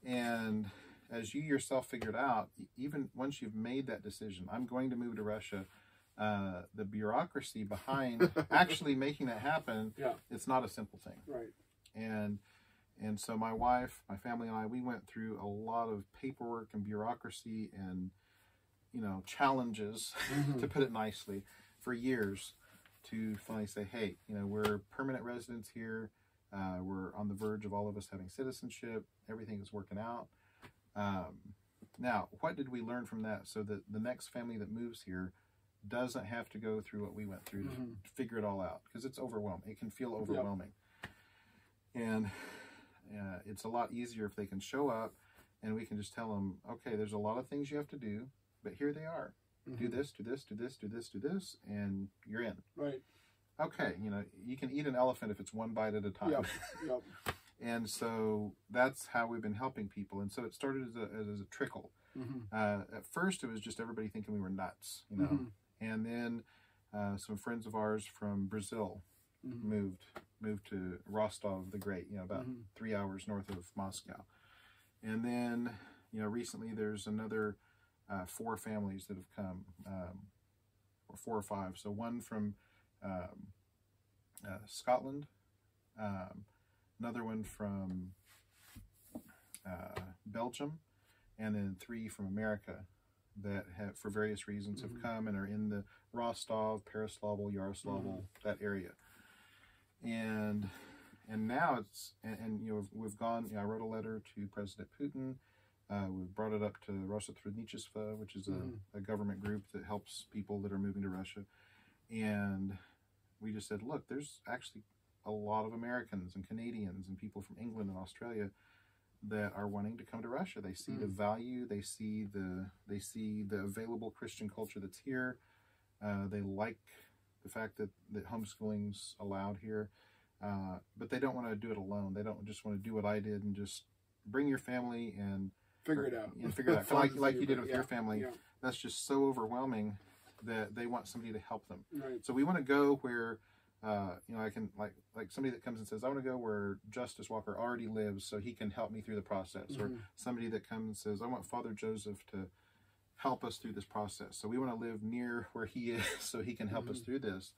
And as you yourself figured out, even once you've made that decision, I'm going to move to Russia, the bureaucracy behind actually making that happen, it's not a simple thing. Right. And so my wife, my family, and I, we went through a lot of paperwork and bureaucracy and, you know, challenges, to put it nicely, for years, to finally say, hey, you know, we're permanent residents here. We're on the verge of all of us having citizenship. Everything is working out. Now, what did we learn from that so that the next family that moves here doesn't have to go through what we went through to figure it all out? Because it's overwhelming. It can feel overwhelming. Yep. And it's a lot easier if they can show up and we can just tell them, okay, there's a lot of things you have to do, but here they are. Do this, do this, do this, do this, do this, and you're in. Right. Okay, you know, you can eat an elephant if it's one bite at a time. Yep, yep. And so that's how we've been helping people. And so it started as a trickle. At first, it was just everybody thinking we were nuts, you know. And then some friends of ours from Brazil moved to Rostov the Great, you know, about 3 hours north of Moscow. And then, you know, recently there's another 4 families that have come, or 4 or 5. So one from Scotland, another one from Belgium, and then 3 from America that have, for various reasons, have come and are in the Rostov, Pereslavl, Yaroslavl, that area. And now it's, and you know, we've gone, you know, I wrote a letter to President Putin. We've brought it up to Rossotrudnichestvo, which is a government group that helps people that are moving to Russia. And we just said, look, there's actually a lot of Americans and Canadians and people from England and Australia that are wanting to come to Russia. They see the value, they see the available Christian culture that's here. They like the fact that homeschooling's allowed here, but they don't want to do it alone. They don't just want to do what I did and just bring your family and figure it out. And figure it out like you did with your family. Yeah. That's just so overwhelming that they want somebody to help them. Right. So we want to go where you know, I can like somebody that comes and says, I want to go where Justice Walker already lives so he can help me through the process. Or somebody that comes and says, I want Father Joseph to help us through this process. So we want to live near where he is so he can help us through this.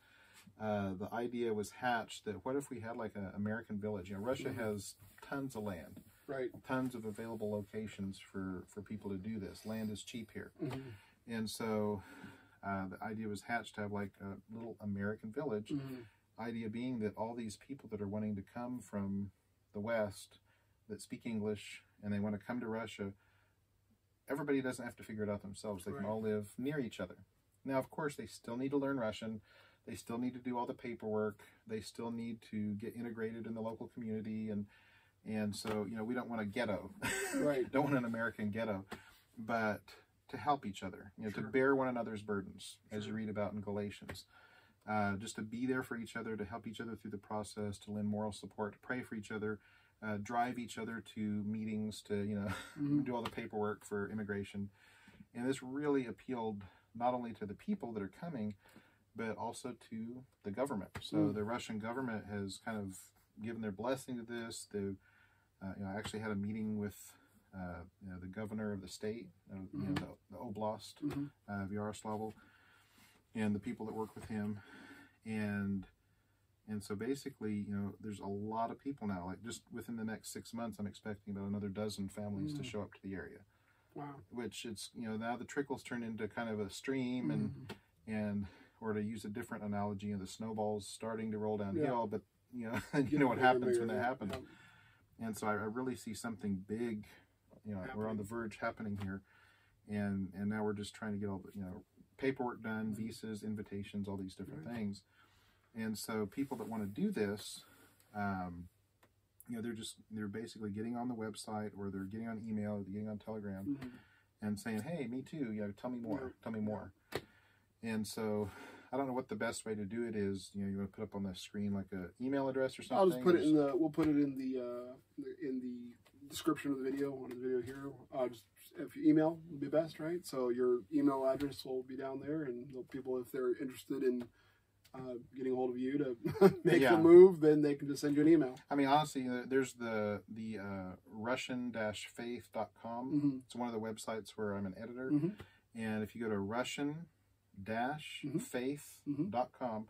The idea was hatched that what if we had like an American village? You know, Russia has tons of land. Right. Tons of available locations for people to do this. Land is cheap here. And so the idea was hatched to have like a little American village. Idea being that all these people that are wanting to come from the West that speak English and they want to come to Russia, everybody doesn't have to figure it out themselves. They can all live near each other. Now, of course, they still need to learn Russian. They still need to do all the paperwork. They still need to get integrated in the local community. And so, you know, we don't want a ghetto, right? Don't want an American ghetto, but to help each other, you know, to bear one another's burdens, as you read about in Galatians, just to be there for each other, to help each other through the process, to lend moral support, to pray for each other, drive each other to meetings, to, you know, do all the paperwork for immigration. And this really appealed not only to the people that are coming, but also to the government. So the Russian government has kind of given their blessing to this. You know, I actually had a meeting with you know, the governor of the state, you know, the Oblast of Yaroslavl, and the people that work with him, and so basically, you know, there's a lot of people now. Like just within the next 6 months, I'm expecting about another dozen families to show up to the area. Wow! Which it's, you know, now the trickle's turned into kind of a stream, and or to use a different analogy, and the snowball's starting to roll downhill, but you know, you know what happens when that happens. And so I really see something big, you know, happening. We're on the verge happening here. And now we're just trying to get all the, you know, paperwork done, visas, invitations, all these different things. And so people that want to do this, you know, they're basically getting on the website, or they're getting on email, or they're getting on Telegram and saying, hey, me too, you know, tell me more, tell me more. And so I don't know what the best way to do it is. You know, you want to put up on the screen like an email address or something. I'll just put it in the. We'll put it in the description of the video on the video here. Just if you email would be best, right? So your email address will be down there, and people, if they're interested in getting a hold of you to make the move, then they can just send you an email. I mean, honestly, there's the Russian-faith.com. It's one of the websites where I'm an editor, and if you go to Russian-faith.com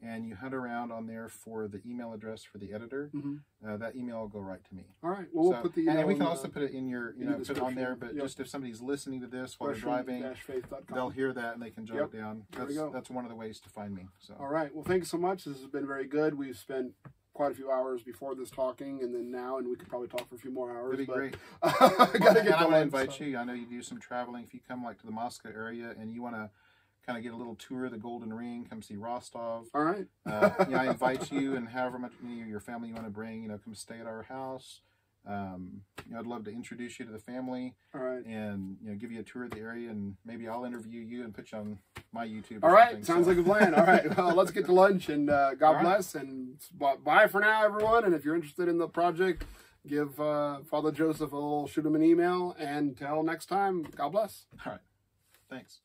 and you hunt around on there for the email address for the editor, that email will go right to me. All right, well, so, we'll put the email, and we can also put it in your, you know, put it on there, but just if somebody's listening to this while they're driving, they'll hear that and they can jot it down. That's one of the ways to find me. So all right, well, thanks so much. This has been very good. We've spent quite a few hours before this talking, and then now, and we could probably talk for a few more hours. That'd be great. I want to invite you. I know you do some traveling. If you come like to the Moscow area and you want to kind of get a little tour of the Golden Ring, come see Rostov. All right. Yeah, I invite you, and however much you or your family you want to bring, you know, come stay at our house. You know, I'd love to introduce you to the family, all right, and you know, give you a tour of the area, and maybe I'll interview you and put you on my YouTube. All right, sounds like a plan. All right, well, let's get to lunch, and God bless, and bye for now, everyone. And if you're interested in the project, give Father Joseph a little, shoot him an email, and till next time, God bless. All right, thanks.